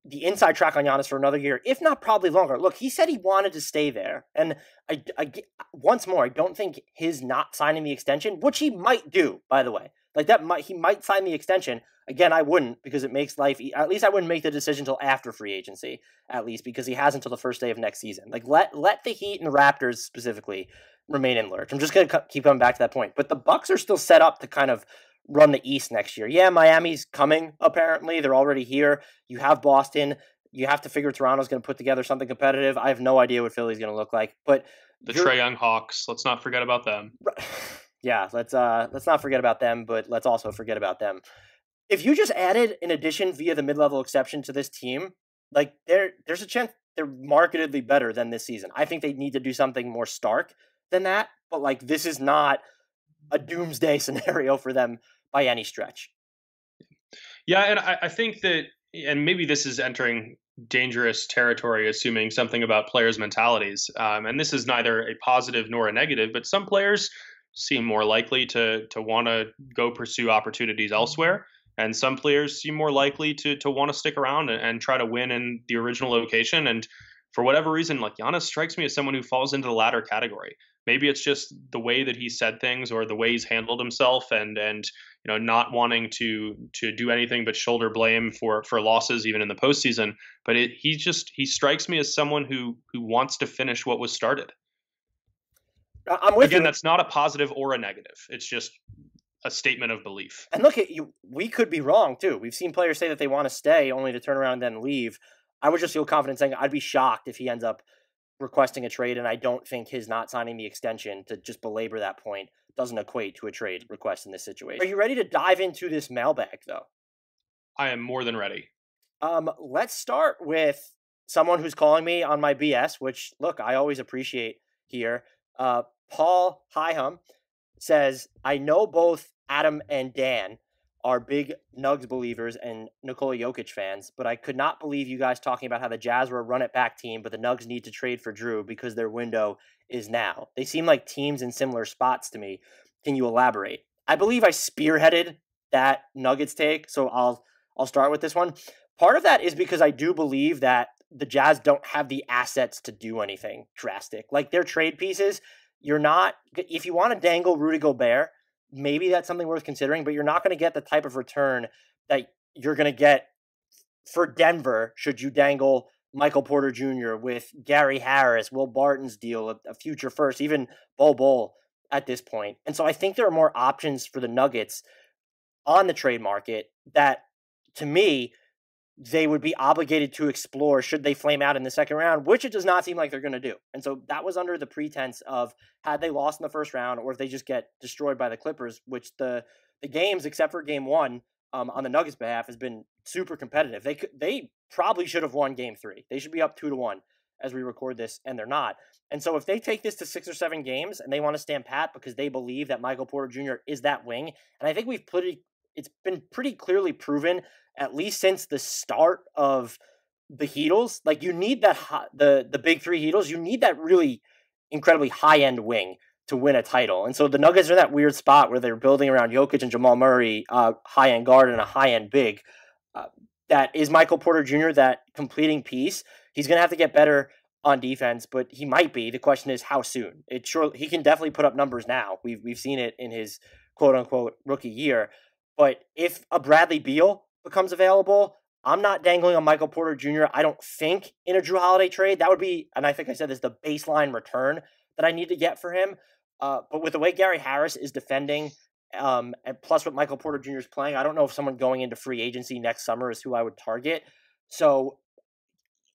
the inside track on Giannis for another year, if not probably longer. Look, he said he wanted to stay there. And I, I, once more, I don't think his not signing the extension, which he might do, by the way, like that might, he might sign the extension. Again, I wouldn't because it makes life, at least I wouldn't make the decision until after free agency, at least because he has until the first day of next season. Like let, let the Heat and the Raptors specifically remain in lurch. I'm just going to keep coming back to that point, but the Bucks are still set up to kind of run the East next year. Yeah, Miami's coming, apparently. They're already here. You have Boston. You have to figure Toronto's going to put together something competitive. I have no idea what Philly's going to look like. But the Trae Young Hawks, let's not forget about them. Yeah, let's uh, let's not forget about them, but let's also forget about them. If you just added an addition via the mid-level exception to this team, like there, there's a chance they're markedly better than this season. I think they need to do something more stark than that, but like this is not a doomsday scenario for them by any stretch. Yeah, and I, I think that, and maybe this is entering dangerous territory, assuming something about players' mentalities. Um, and this is neither a positive nor a negative, but some players seem more likely to to want to go pursue opportunities elsewhere. And some players seem more likely to to want to stick around and, and try to win in the original location. And for whatever reason, like Giannis strikes me as someone who falls into the latter category. Maybe it's just the way that he said things or the way he's handled himself and, and you know, not wanting to to do anything but shoulder blame for, for losses even in the postseason. But it, he just he strikes me as someone who who wants to finish what was started. I'm with Again, you. That's not a positive or a negative. It's just a statement of belief. And look, at you, we could be wrong, too. We've seen players say that they want to stay only to turn around and then leave. I would just feel confident saying I'd be shocked if he ends up requesting a trade, and I don't think his not signing the extension, to just belabor that point, doesn't equate to a trade request in this situation. Are you ready to dive into this mailbag, though? I am more than ready. Um, let's start with someone who's calling me on my B S, which, look, I always appreciate here. Uh, Paul Higham says, I know both Adam and Dan are big Nuggets believers and Nikola Jokic fans, but I could not believe you guys talking about how the Jazz were a run-it-back team, but the Nuggets need to trade for Jrue because their window is now. They seem like teams in similar spots to me. Can you elaborate? I believe I spearheaded that Nuggets take, so I'll I'll start with this one. Part of that is because I do believe that the Jazz don't have the assets to do anything drastic. Like their trade pieces, you're not – if you want to dangle Rudy Gobert, maybe that's something worth considering, but you're not going to get the type of return that you're going to get for Denver should you dangle Michael Porter Junior with Gary Harris, Will Barton's deal, a future first, even Bol Bol at this point. And so I think there are more options for the Nuggets on the trade market that, to me, they would be obligated to explore should they flame out in the second round, which it does not seem like they're going to do. And so that was under the pretense of had they lost in the first round or if they just get destroyed by the Clippers, which the, the games, except for game one, um, on the Nuggets' behalf has been super competitive. They they probably should have won game three. They should be up two to one as we record this, and they're not. And so if they take this to six or seven games and they want to stand pat because they believe that Michael Porter Junior is that wing, and I think we've put it, it's been pretty clearly proven, at least since the start of the Heatles, like you need that hot, the the big three Heatles, you need that really incredibly high-end wing to win a title. And so the Nuggets are in that weird spot where they're building around Jokic and Jamal Murray, uh, high-end guard and a high-end big. Uh, that is Michael Porter Junior, that completing piece. He's going to have to get better on defense, but he might be. The question is how soon. It sure he can definitely put up numbers now. We've we've seen it in his quote-unquote rookie year. But if a Bradley Beal becomes available, I'm not dangling on Michael Porter Junior, I don't think, in a Jrue Holiday trade. That would be, and I think I said this, the baseline return that I need to get for him. Uh, but with the way Gary Harris is defending, um, and plus what Michael Porter Junior is playing, I don't know if someone going into free agency next summer is who I would target. So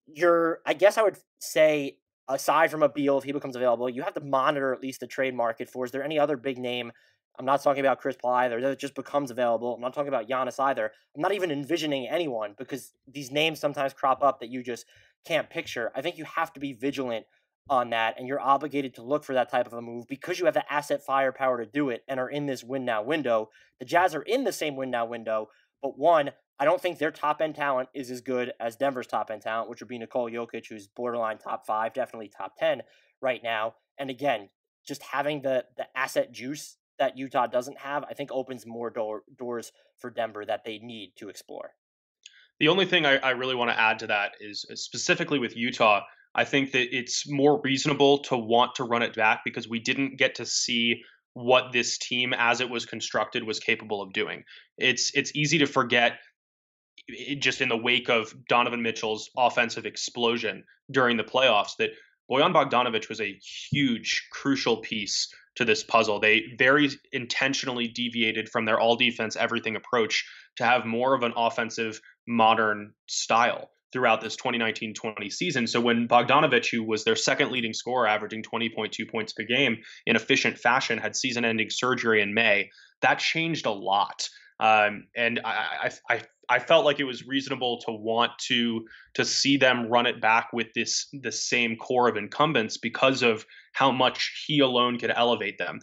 you're, I guess I would say, aside from a Beal, if he becomes available, you have to monitor at least the trade market for, is there any other big name? I'm not talking about Chris Paul either. That just becomes available. I'm not talking about Giannis either. I'm not even envisioning anyone because these names sometimes crop up that you just can't picture. I think you have to be vigilant on that, and you're obligated to look for that type of a move because you have the asset firepower to do it and are in this win-now window. The Jazz are in the same win-now window, but one, I don't think their top-end talent is as good as Denver's top-end talent, which would be Nikola Jokic, who's borderline top five, definitely top ten right now. And again, just having the the asset juice that Utah doesn't have, I think opens more door, doors for Denver that they need to explore. The only thing I, I really want to add to that is specifically with Utah, I think that it's more reasonable to want to run it back because we didn't get to see what this team as it was constructed was capable of doing. It's, it's easy to forget it, just in the wake of Donovan Mitchell's offensive explosion during the playoffs that Bojan Bogdanović was a huge, crucial piece to this puzzle. They very intentionally deviated from their all defense, everything approach to have more of an offensive modern style throughout this twenty nineteen twenty season. So when Bogdanović, who was their second leading scorer, averaging twenty point two points per game in efficient fashion, had season ending surgery in May, that changed a lot. Um, and I, I, I, I felt like it was reasonable to want to, to see them run it back with this, the same core of incumbents because of how much he alone could elevate them.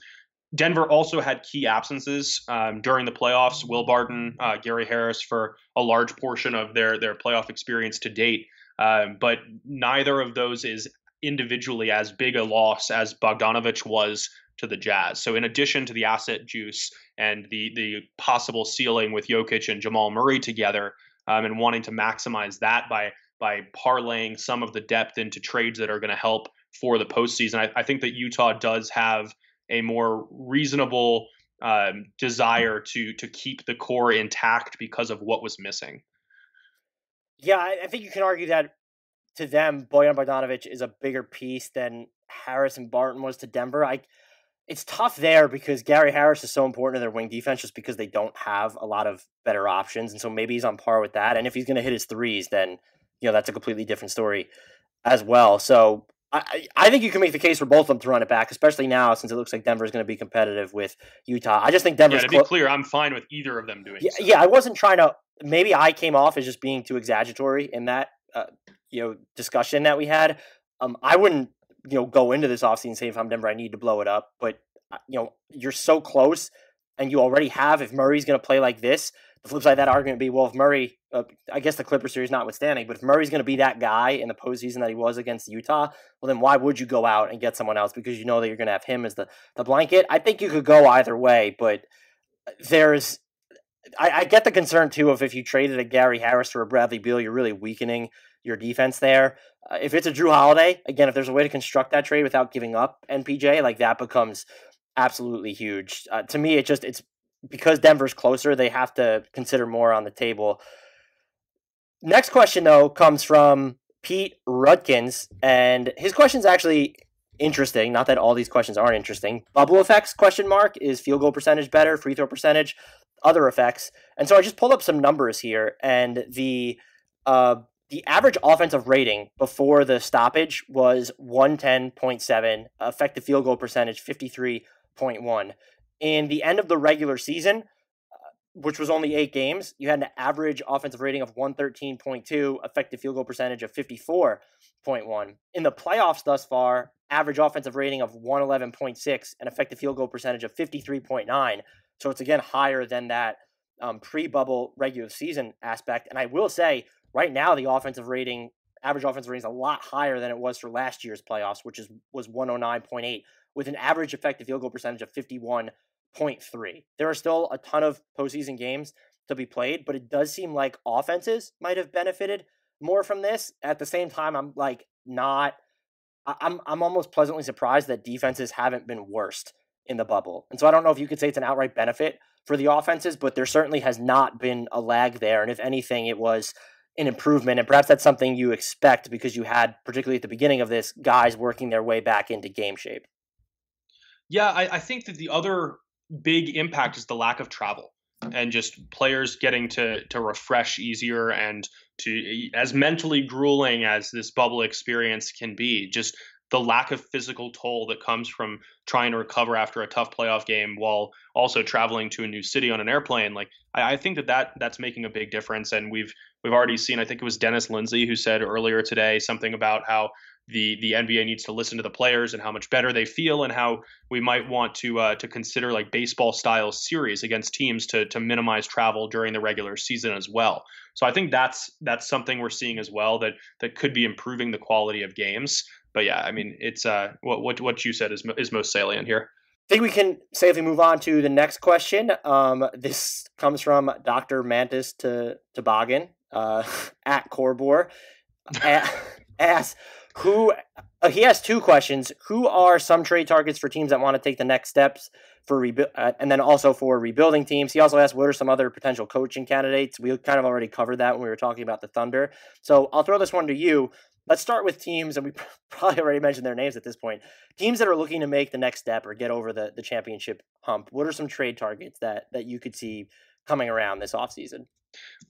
Denver also had key absences um, during the playoffs. Will Barton, uh, Gary Harris for a large portion of their, their playoff experience to date. Uh, but neither of those is individually as big a loss as Bogdanović was to the Jazz. So in addition to the asset juice and the the possible ceiling with Jokic and Jamal Murray together, um, and wanting to maximize that by by parlaying some of the depth into trades that are going to help for the postseason, I, I think that Utah does have a more reasonable um, desire to to keep the core intact because of what was missing. Yeah, I, I think you can argue that to them, Bojan Bogdanović is a bigger piece than Harris and Barton was to Denver. I, it's tough there because Gary Harris is so important to their wing defense just because they don't have a lot of better options. And so maybe he's on par with that. And if he's going to hit his threes, then, you know, that's a completely different story as well. So I, I think you can make the case for both of them to run it back, especially now since it looks like Denver is going to be competitive with Utah. I just think Denver's... Yeah, to be clo- clear, I'm fine with either of them doing yeah, so. Yeah, I wasn't trying to... Maybe I came off as just being too exaggeratory in that uh, you know discussion that we had. Um, I wouldn't you know go into this offseason saying if I'm Denver, I need to blow it up. But you know you're so close, and you already have. If Murray's going to play like this, the flip side of that argument would be, well, if Murray, uh, I guess the Clippers series notwithstanding, but if Murray's going to be that guy in the postseason that he was against Utah, well, then why would you go out and get someone else? Because you know that you're going to have him as the, the blanket. I think you could go either way, but there's, I, I get the concern too of if you traded a Gary Harris for a Bradley Beal, you're really weakening your defense there. Uh, if it's a Jrue Holiday, again, if there's a way to construct that trade without giving up N P J, like that becomes absolutely huge. Uh, to me, it just, it's, because Denver's closer, they have to consider more on the table. Next question, though, comes from Pete Rudkins, and his question's actually interesting. Not that all these questions aren't interesting. Bubble effects, question mark, is field goal percentage better, free throw percentage, other effects. And so I just pulled up some numbers here, and the Uh, the average offensive rating before the stoppage was one ten point seven, effective field goal percentage fifty-three point one. In the end of the regular season, which was only eight games, you had an average offensive rating of one thirteen point two, effective field goal percentage of fifty-four point one. In the playoffs thus far, average offensive rating of one eleven point six, and effective field goal percentage of fifty-three point nine. So it's again higher than that um, pre-bubble regular season aspect. And I will say, right now, the offensive rating, average offensive rating is a lot higher than it was for last year's playoffs, which is was one oh nine point eight, with an average effective field goal percentage of fifty-one point three. There are still a ton of postseason games to be played, but it does seem like offenses might have benefited more from this. At the same time, I'm like not, I'm I'm almost pleasantly surprised that defenses haven't been worst in the bubble. And so I don't know if you could say it's an outright benefit for the offenses, but there certainly has not been a lag there. And if anything, it was an improvement. And perhaps that's something you expect because you had, particularly at the beginning of this, guys working their way back into game shape. Yeah, I, I think that the other big impact is the lack of travel and just players getting to to refresh easier, and to, as mentally grueling as this bubble experience can be, just the lack of physical toll that comes from trying to recover after a tough playoff game while also traveling to a new city on an airplane. Like I, I think that, that that's making a big difference. And we've we've already seen, I think it was Dennis Lindsay who said earlier today something about how the the N B A needs to listen to the players and how much better they feel, and how we might want to uh, to consider like baseball style series against teams to to minimize travel during the regular season as well. So I think that's that's something we're seeing as well that that could be improving the quality of games. But yeah, I mean, it's uh what what what you said is is most salient here. I think we can safely move on to the next question. Um, this comes from Doctor Mantis to Toboggan uh, at Corbor. Asks, Who uh, he has two questions. Who are some trade targets for teams that want to take the next steps for rebu- uh, and then also for rebuilding teams? He also asked, what are some other potential coaching candidates? We kind of already covered that when we were talking about the Thunder. So I'll throw this one to you. Let's start with teams, and we probably already mentioned their names at this point. Teams that are looking to make the next step or get over the, the championship hump. What are some trade targets that that you could see coming around this offseason?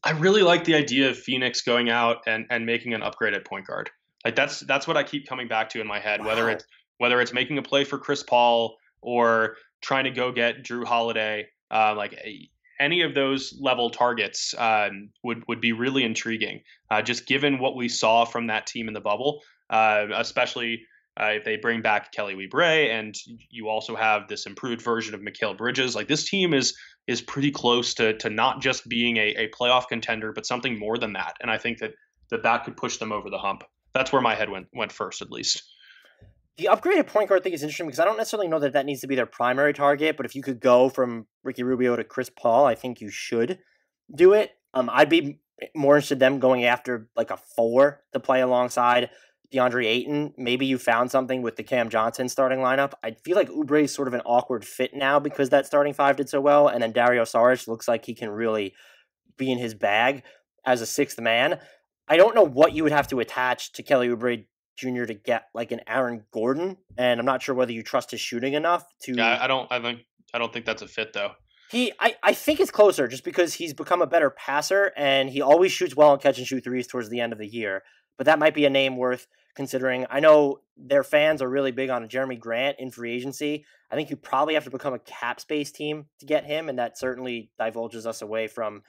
I really like the idea of Phoenix going out and, and making an upgrade at point guard. Like that's that's what I keep coming back to in my head, wow. whether it's whether it's making a play for Chris Paul or trying to go get Jrue Holiday, uh, like any of those level targets um, would would be really intriguing. Uh, just given what we saw from that team in the bubble, uh, especially uh, if they bring back Kelly Oubre, and you also have this improved version of Mikal Bridges. Like this team is is pretty close to to not just being a, a playoff contender, but something more than that. And I think that that, that could push them over the hump. That's where my head went went first, at least. The upgraded point guard thing is interesting because I don't necessarily know that that needs to be their primary target, but if you could go from Ricky Rubio to Chris Paul, I think you should do it. Um, I'd be more interested in them going after like a four to play alongside DeAndre Ayton. Maybe you found something with the Cam Johnson starting lineup. I feel like Oubre is sort of an awkward fit now because that starting five did so well, and then Dario Saric looks like he can really be in his bag as a sixth man. I don't know what you would have to attach to Kelly Oubre Junior to get like an Aaron Gordon, and I'm not sure whether you trust his shooting enough to. Yeah, I don't. I think I don't think that's a fit though. He, I, I think it's closer just because he's become a better passer, and he always shoots well on catch and shoot threes towards the end of the year. But that might be a name worth considering. I know their fans are really big on Jeremy Grant in free agency. I think you probably have to become a cap space team to get him, and that certainly divulges us away from.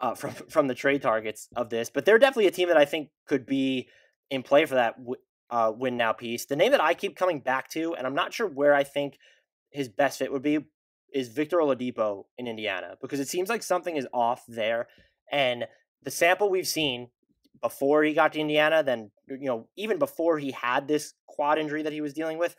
Uh, from from the trade targets of this, but they're definitely a team that I think could be in play for that w- uh, win now piece. The name that I keep coming back to, and I'm not sure where I think his best fit would be, is Victor Oladipo in Indiana, because it seems like something is off there. And the sample we've seen before he got to Indiana, then you know even before he had this quad injury that he was dealing with,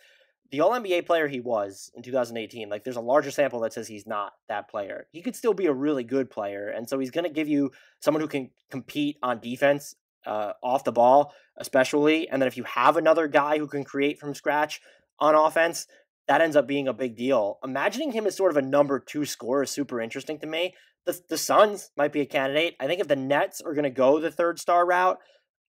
the All-N B A player he was in two thousand eighteen, like there's a larger sample that says he's not that player. He could still be a really good player, and so he's going to give you someone who can compete on defense uh, off the ball, especially. And then if you have another guy who can create from scratch on offense, that ends up being a big deal. Imagining him as sort of a number two scorer is super interesting to me. The, the Suns might be a candidate. I think if the Nets are going to go the third star route,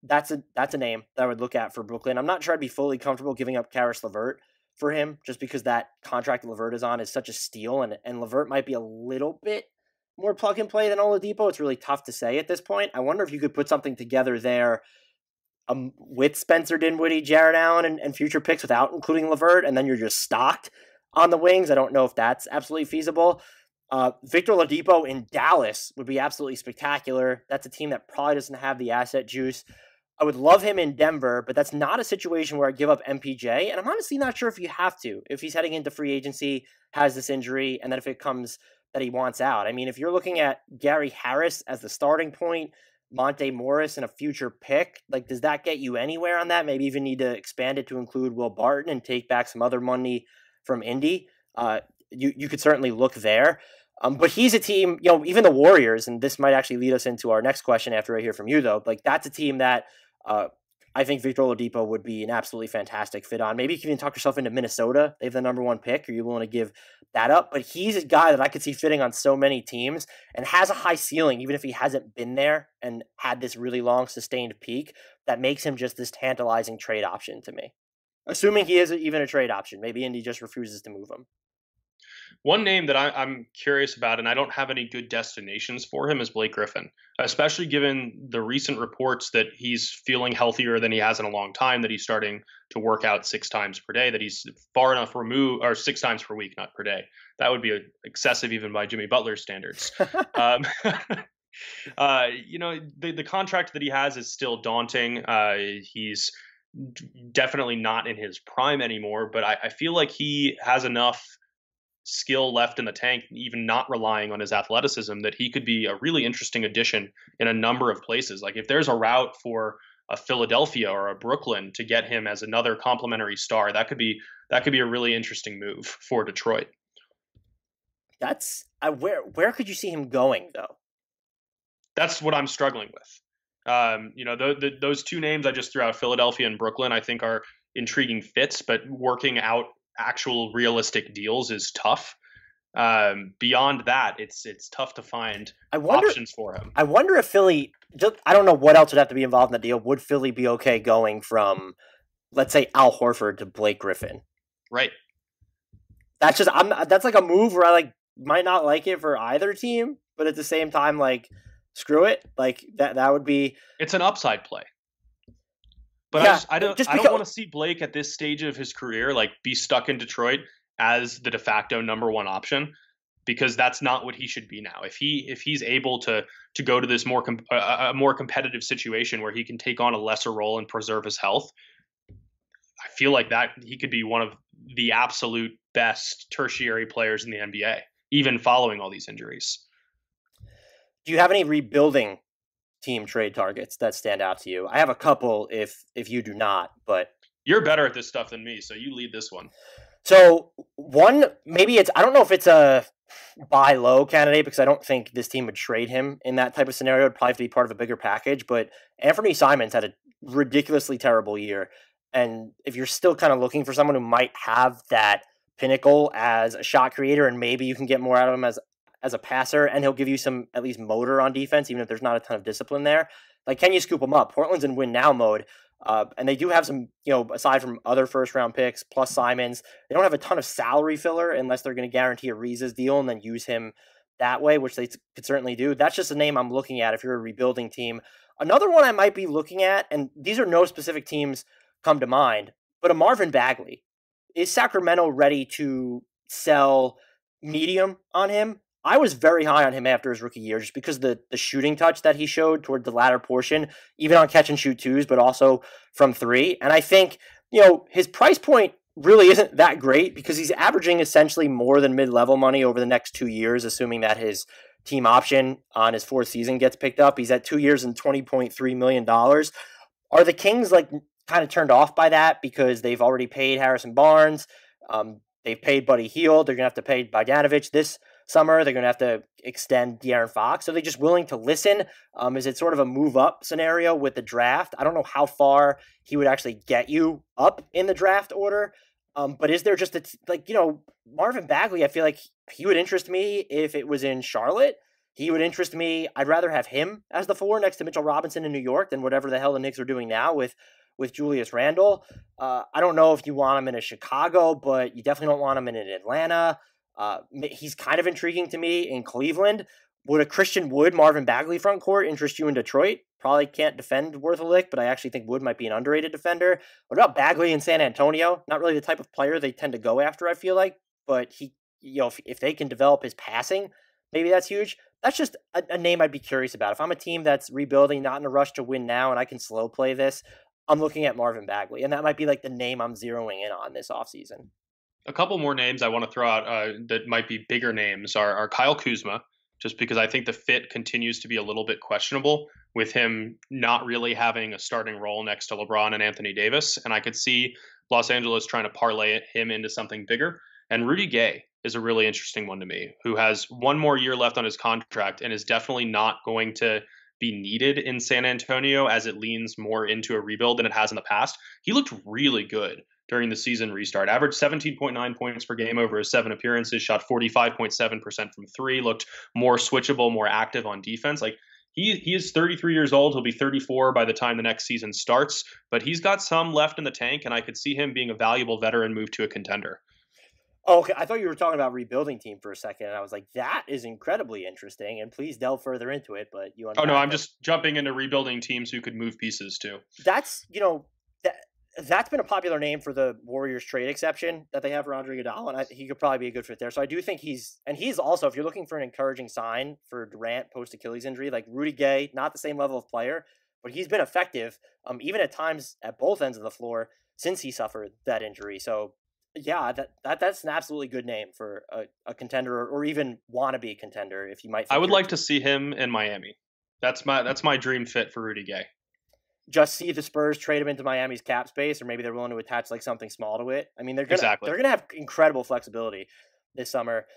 that's a that's a name that I would look at for Brooklyn. I'm not sure I'd be fully comfortable giving up Karis LeVert for him, just because that contract Levert is on is such a steal, and, and Levert might be a little bit more plug and play than Oladipo. It's really tough to say at this point. I wonder if you could put something together there um, with Spencer Dinwiddie, Jared Allen, and, and future picks without including LeVert, and then you're just stocked on the wings. I don't know if that's absolutely feasible. Uh, Victor Oladipo in Dallas would be absolutely spectacular. That's a team that probably doesn't have the asset juice. I would love him in Denver, but that's not a situation where I give up M P J, and I'm honestly not sure if you have to, if he's heading into free agency, has this injury, and then if it comes that he wants out. I mean, if you're looking at Gary Harris as the starting point, Monte Morris and a future pick, like, does that get you anywhere on that? Maybe even need to expand it to include Will Barton and take back some other money from Indy. Uh, you, you could certainly look there. Um, but he's a team, you know, even the Warriors, and this might actually lead us into our next question after I hear from you, though. Like, that's a team that uh, I think Victor Oladipo would be an absolutely fantastic fit on. Maybe you can even talk yourself into Minnesota. They have the number one pick. Are you willing to give that up? But he's a guy that I could see fitting on so many teams and has a high ceiling, even if he hasn't been there and had this really long, sustained peak, that makes him just this tantalizing trade option to me. Assuming he is even a trade option. Maybe Indy just refuses to move him. One name that I, I'm curious about, and I don't have any good destinations for him, is Blake Griffin, especially given the recent reports that he's feeling healthier than he has in a long time, that he's starting to work out six times per day, that he's far enough removed, or six times per week, not per day. That would be excessive even by Jimmy Butler's standards. um, uh, you know, the, the contract that he has is still daunting. Uh, he's definitely not in his prime anymore, but I, I feel like he has enough skill left in the tank, even not relying on his athleticism, that he could be a really interesting addition in a number of places. Like, if there's a route for a Philadelphia or a Brooklyn to get him as another complimentary star, that could be that could be a really interesting move for Detroit. That's uh, where where could you see him going, though? That's what I'm struggling with. Um, you know, the, the, those two names I just threw out, Philadelphia and Brooklyn, I think are intriguing fits, but working out actual realistic deals is tough. Um, beyond that, it's it's tough to find I wonder, options for him. I wonder if Philly, just, I don't know what else would have to be involved in the deal. Would Philly be okay going from, let's say, Al Horford to Blake Griffin? Right. That's just I'm. That's like a move where I like might not like it for either team, but at the same time, like, screw it. Like that. That would be. It's an upside play. But yeah, I, just, I don't. Just because, I don't want to see Blake at this stage of his career, like, be stuck in Detroit as the de facto number one option, because that's not what he should be now. If he if he's able to to go to this more com- a, a more competitive situation where he can take on a lesser role and preserve his health, I feel like that he could be one of the absolute best tertiary players in the N B A, even following all these injuries. Do you have any rebuilding team trade targets that stand out to you? I have a couple if if you do not, but you're better at this stuff than me, so you lead this one. So one, maybe it's, I don't know if it's a buy low candidate, because I don't think this team would trade him in that type of scenario. It'd probably have to be part of a bigger package, but Anthony Simons had a ridiculously terrible year. And if you're still kind of looking for someone who might have that pinnacle as a shot creator, and maybe you can get more out of him as as a passer, and he'll give you some at least motor on defense, even if there's not a ton of discipline there. Like, can you scoop him up? Portland's in win now mode. Uh, and they do have some, you know, aside from other first round picks plus Simons, they don't have a ton of salary filler unless they're going to guarantee a Reese's deal and then use him that way, which they could certainly do. That's just a name I'm looking at if you're a rebuilding team. Another one I might be looking at, and these are no specific teams come to mind, but a Marvin Bagley. Is Sacramento ready to sell medium on him? I was very high on him after his rookie year just because the the shooting touch that he showed toward the latter portion, even on catch and shoot twos, but also from three. And I think, you know, his price point really isn't that great because he's averaging essentially more than mid-level money over the next two years, assuming that his team option on his fourth season gets picked up. He's at two years and twenty point three million dollars. Are the Kings, like, kind of turned off by that because they've already paid Harrison Barnes? Um, they've paid Buddy Hield. They're going to have to pay Bogdanovich this summer. They're going to have to extend De'Aaron Fox. Are they just willing to listen? Um, is it sort of a move up scenario with the draft? I don't know how far he would actually get you up in the draft order. Um, but is there just a, t- like, you know, Marvin Bagley, I feel like he would interest me if it was in Charlotte. He would interest me. I'd rather have him as the four next to Mitchell Robinson in New York than whatever the hell the Knicks are doing now with with Julius Randle. Uh, I don't know if you want him in a Chicago, but you definitely don't want him in an Atlanta. Uh, he's kind of intriguing to me in Cleveland. Would a Christian Wood, Marvin Bagley front court interest you in Detroit? Probably can't defend worth a lick, but I actually think Wood might be an underrated defender. What about Bagley in San Antonio? Not really the type of player they tend to go after, I feel like, but he, you know, if, if they can develop his passing, maybe that's huge. That's just a, a name I'd be curious about. If I'm a team that's rebuilding, not in a rush to win now, and I can slow play this, I'm looking at Marvin Bagley, and that might be like the name I'm zeroing in on this offseason. A couple more names I want to throw out uh, that might be bigger names are, are Kyle Kuzma, just because I think the fit continues to be a little bit questionable with him not really having a starting role next to LeBron and Anthony Davis. And I could see Los Angeles trying to parlay him into something bigger. And Rudy Gay is a really interesting one to me, who has one more year left on his contract and is definitely not going to be needed in San Antonio as it leans more into a rebuild than it has in the past. He looked really good during the season restart, averaged seventeen point nine points per game over his seven appearances, shot forty-five point seven percent from three, looked more switchable, more active on defense. Like he he is thirty-three years old. He'll be thirty-four by the time the next season starts, but he's got some left in the tank, and I could see him being a valuable veteran move to a contender. Oh, okay. I thought you were talking about rebuilding team for a second, and I was like, that is incredibly interesting, and please delve further into it, but you understand. Oh, no, I'm just jumping into rebuilding teams who could move pieces too. That's, you know, that that's been a popular name for the Warriors trade exception that they have for Andre Iguodala, and I, he could probably be a good fit there. So I do think he's, and he's also, if you're looking for an encouraging sign for Durant post Achilles injury, like Rudy Gay, not the same level of player, but he's been effective, um, even at times at both ends of the floor since he suffered that injury. So yeah, that, that that's an absolutely good name for a, a contender or even wannabe contender. If you might, I would like to see him in Miami. That's my that's my dream fit for Rudy Gay. Just see the Spurs trade him into Miami's cap space, or maybe they're willing to attach like something small to it. I mean, they're gonna exactly. they're gonna have incredible flexibility this summer.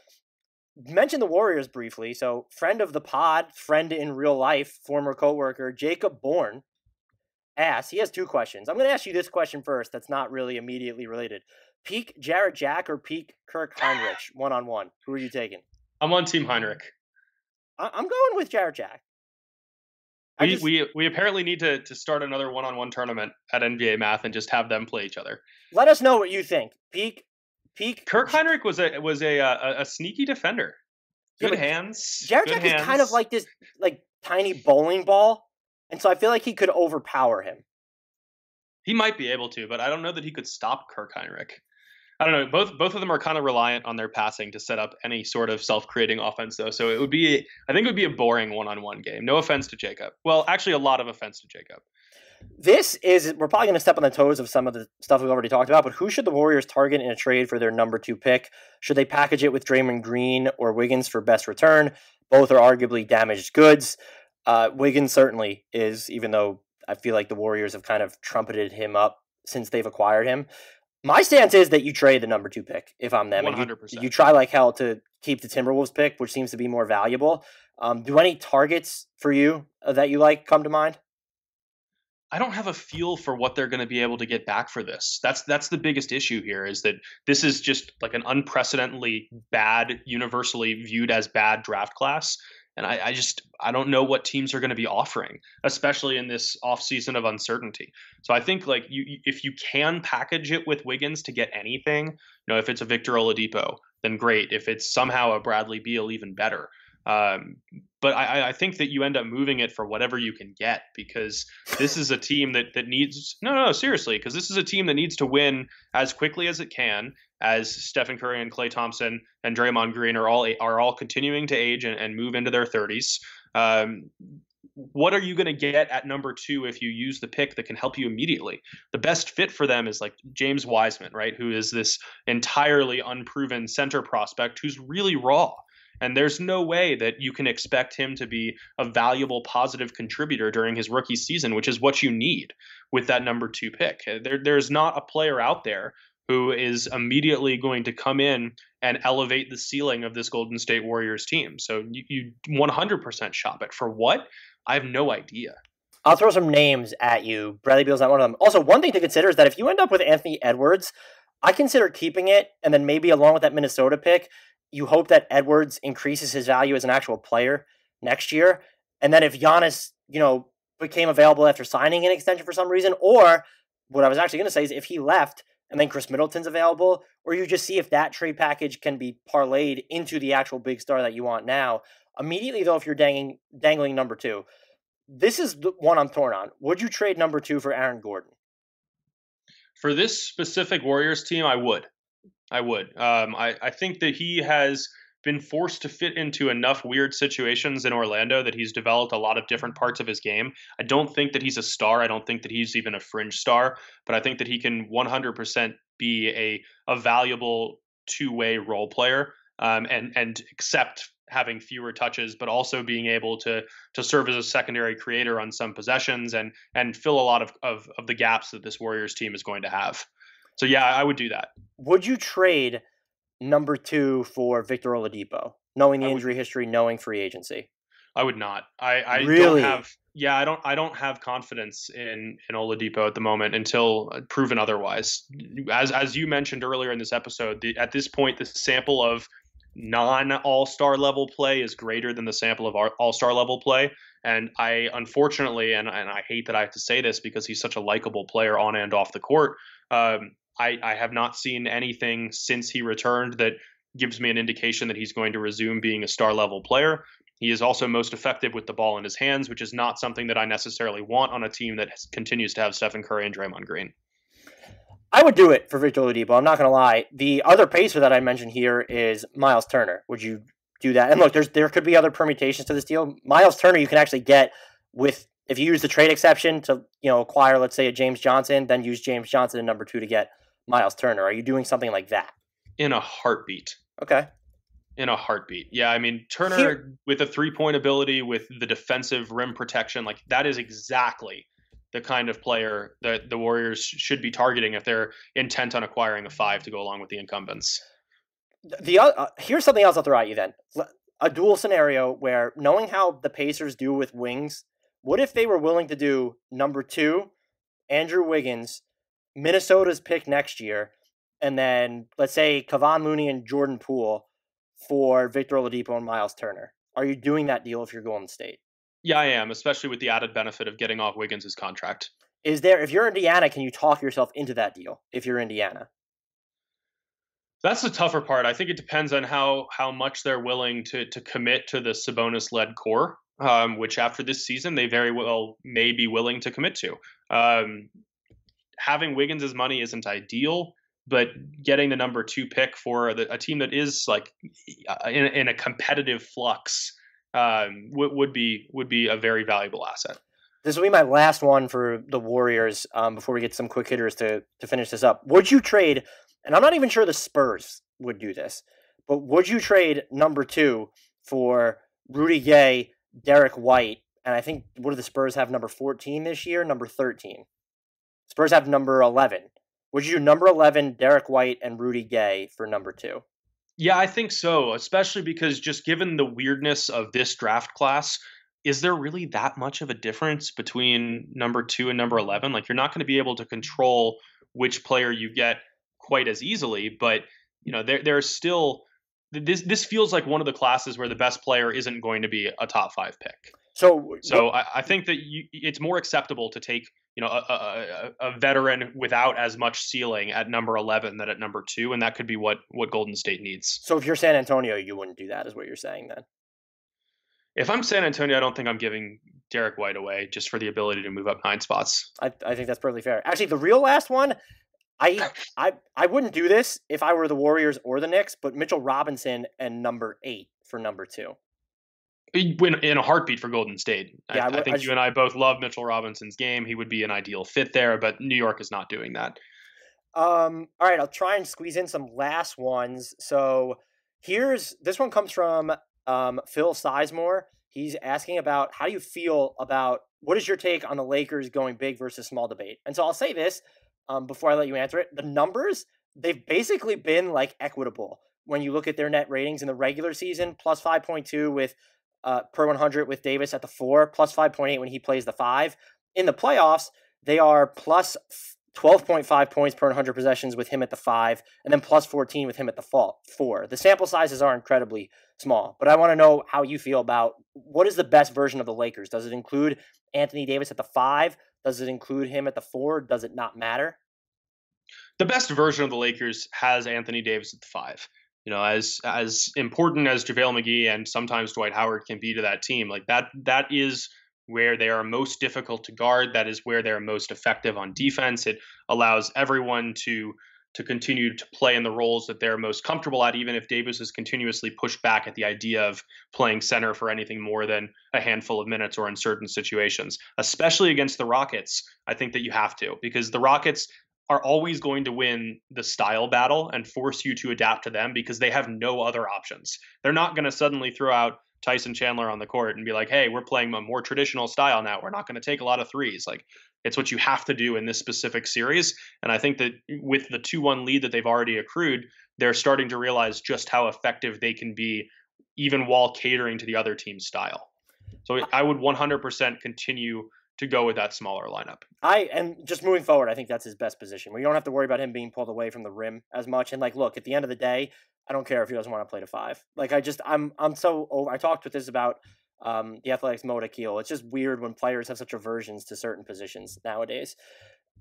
Mention the Warriors briefly. So, friend of the pod, friend in real life, former coworker Jacob Bourne asks. He has two questions. I'm gonna ask you this question first. That's not really immediately related. Peak Jarrett Jack or peak Kirk Heinrich one on one. Who are you taking? I'm on Team Heinrich. I- I'm going with Jarrett Jack. We, just, we we apparently need to, to start another one-on-one tournament at N B A Math and just have them play each other. Let us know what you think. Peak, peak. Kirk Heinrich was a was a a, a sneaky defender. Good yeah, hands. Jarrett Jack hands. is kind of like this like tiny bowling ball, and so I feel like he could overpower him. He might be able to, but I don't know that he could stop Kirk Heinrich. I don't know. Both both of them are kind of reliant on their passing to set up any sort of self-creating offense, though. So it would be, I think it would be a boring one-on-one game. No offense to Jacob. Well, actually, a lot of offense to Jacob. This is, we're probably going to step on the toes of some of the stuff we've already talked about, but who should the Warriors target in a trade for their number two pick? Should they package it with Draymond Green or Wiggins for best return? Both are arguably damaged goods. Uh, Wiggins certainly is, even though I feel like the Warriors have kind of trumpeted him up since they've acquired him. My stance is that you trade the number two pick if I'm them. And you, you try like hell to keep the Timberwolves pick, which seems to be more valuable. Um, do any targets for you that you like come to mind? I don't have a feel for what they're going to be able to get back for this. That's that's the biggest issue here, is that this is just like an unprecedentedly bad, universally viewed as bad draft class. And I, I just I don't know what teams are going to be offering, especially in this offseason of uncertainty. So I think like you, if you can package it with Wiggins to get anything, you know, if it's a Victor Oladipo, then great. If it's somehow a Bradley Beal, even better. Um, but I, I think that you end up moving it for whatever you can get, because this is a team that that needs no, no, no seriously, because this is a team that needs to win as quickly as it can, as Stephen Curry and Klay Thompson and Draymond Green are all are all continuing to age and, and move into their thirties. Um, what are you going to get at number two if you use the pick that can help you immediately? The best fit for them is like James Wiseman, right? Who is this entirely unproven center prospect who's really raw. And there's no way that you can expect him to be a valuable, positive contributor during his rookie season, which is what you need with that number two pick. There, there's not a player out there who is immediately going to come in and elevate the ceiling of this Golden State Warriors team. So you, you one hundred percent shop it. For what? I have no idea. I'll throw some names at you. Bradley Beal's not one of them. Also, one thing to consider is that if you end up with Anthony Edwards, I consider keeping it, and then maybe along with that Minnesota pick, you hope that Edwards increases his value as an actual player next year. And then if Giannis, you know, became available after signing an extension for some reason, or what I was actually going to say is if he left and then Chris Middleton's available, or you just see if that trade package can be parlayed into the actual big star that you want now. Immediately, though, if you're dangling, dangling number two, this is the one I'm torn on. Would you trade number two for Aaron Gordon? For this specific Warriors team, I would. I would. Um, I, I think that he has been forced to fit into enough weird situations in Orlando that he's developed a lot of different parts of his game. I don't think that he's a star. I don't think that he's even a fringe star, but I think that he can one hundred percent be a, a valuable two-way role player, um, and, and accept having fewer touches, but also being able to to serve as a secondary creator on some possessions and and fill a lot of, of, of the gaps that this Warriors team is going to have. So yeah, I would do that. Would you trade number two for Victor Oladipo, knowing the would, injury history, knowing free agency? I would not. I, I really? don't have yeah, I don't I don't have confidence in, in Oladipo at the moment until proven otherwise. As as you mentioned earlier in this episode, the, at this point the sample of non-all-star level play is greater than the sample of our all-star level play. And I, unfortunately, and, and I hate that I have to say this because he's such a likable player on and off the court, um, I, I have not seen anything since he returned that gives me an indication that he's going to resume being a star level player. He is also most effective with the ball in his hands, which is not something that I necessarily want on a team that has, continues to have Stephen Curry and Draymond Green. I would do it for Victor Oladipo. I'm not going to lie. The other pacer that I mentioned here is Myles Turner. Would you do that? And look, there's there could be other permutations to this deal. Myles Turner, you can actually get with if you use the trade exception to you know acquire, let's say, a James Johnson, then use James Johnson in number two to get Myles Turner. Are you doing something like that? In a heartbeat. Okay. In a heartbeat. Yeah, I mean, Turner here, with a three-point ability, with the defensive rim protection, like that is exactly the kind of player that the Warriors should be targeting if they're intent on acquiring a five to go along with the incumbents. The uh, here's something else I'll throw at you then. A dual scenario where, knowing how the Pacers do with wings, what if they were willing to do number two, Andrew Wiggins, Minnesota's pick next year, and then let's say Kevon Looney and Jordan Poole for Victor Oladipo and Myles Turner? Are you doing that deal if you're Golden State? Yeah, I am, especially with the added benefit of getting off Wiggins' contract. Is there, if you're Indiana, can you talk yourself into that deal if you're Indiana? That's the tougher part. I think it depends on how how much they're willing to to commit to the Sabonis-led core, um, which after this season they very well may be willing to commit to. Um, having Wiggins' money isn't ideal, but getting the number two pick for the, a team that is like in, in a competitive flux Um, would be would be a very valuable asset. This will be my last one for the Warriors um, before we get some quick hitters to to finish this up. Would you trade, and I'm not even sure the Spurs would do this, but would you trade number two for Rudy Gay, Derek White, and I think, what do the Spurs have, number fourteen this year? Number thirteen. Spurs have number eleven. Would you do number eleven, Derek White, and Rudy Gay for number two? Yeah, I think so, especially because just given the weirdness of this draft class, is there really that much of a difference between number two and number eleven? Like, you're not going to be able to control which player you get quite as easily, but you know, there there's still this this feels like one of the classes where the best player isn't going to be a top five pick. So, so I, I think that you, it's more acceptable to take, you know, a, a, a veteran without as much ceiling at number eleven than at number two, and that could be what what Golden State needs. So if you're San Antonio, you wouldn't do that, is what you're saying then? If I'm San Antonio, I don't think I'm giving Derek White away just for the ability to move up nine spots. I, I think that's perfectly fair. Actually, the real last one, I I I wouldn't do this if I were the Warriors or the Knicks, but Mitchell Robinson and number eight for number two. In a heartbeat for Golden State. I, yeah, I, I think I just, you and I both love Mitchell Robinson's game. He would be an ideal fit there, but New York is not doing that. Um, all right, I'll try and squeeze in some last ones. So here's this one comes from um, Phil Sizemore. He's asking about, how do you feel about, what is your take on the Lakers going big versus small debate? And so I'll say this um, before I let you answer it. The numbers, they've basically been like equitable when you look at their net ratings in the regular season, plus five point two with Uh, per one hundred with Davis at the four, plus five point eight when he plays the five. In the playoffs, they are plus twelve point five points per one hundred possessions with him at the five, and then plus fourteen with him at the four. The sample sizes are incredibly small, but I want to know how you feel about, what is the best version of the Lakers? Does it include Anthony Davis at the five? Does it include him at the four? Does it not matter? The best version of the Lakers has Anthony Davis at the five. you know, as as important as JaVale McGee and sometimes Dwight Howard can be to that team, like that that is where they are most difficult to guard. That is where they're most effective on defense. It allows everyone to to continue to play in the roles that they're most comfortable at, even if Davis is continuously pushed back at the idea of playing center for anything more than a handful of minutes or in certain situations, especially against the Rockets. I think that you have to, because the Rockets are always going to win the style battle and force you to adapt to them because they have no other options. They're not going to suddenly throw out Tyson Chandler on the court and be like, hey, we're playing a more traditional style now. We're not going to take a lot of threes. Like, it's what you have to do in this specific series. And I think that with the two one lead that they've already accrued, they're starting to realize just how effective they can be, even while catering to the other team's style. So I would one hundred percent continue to go with that smaller lineup. I and just moving forward, I think that's his best position. We don't have to worry about him being pulled away from the rim as much. And like, look, at the end of the day, I don't care if he doesn't want to play to five. Like, I just, I'm, I'm so over. I talked with this about um, the Athletic's Mo Keel. It's just weird when players have such aversions to certain positions nowadays.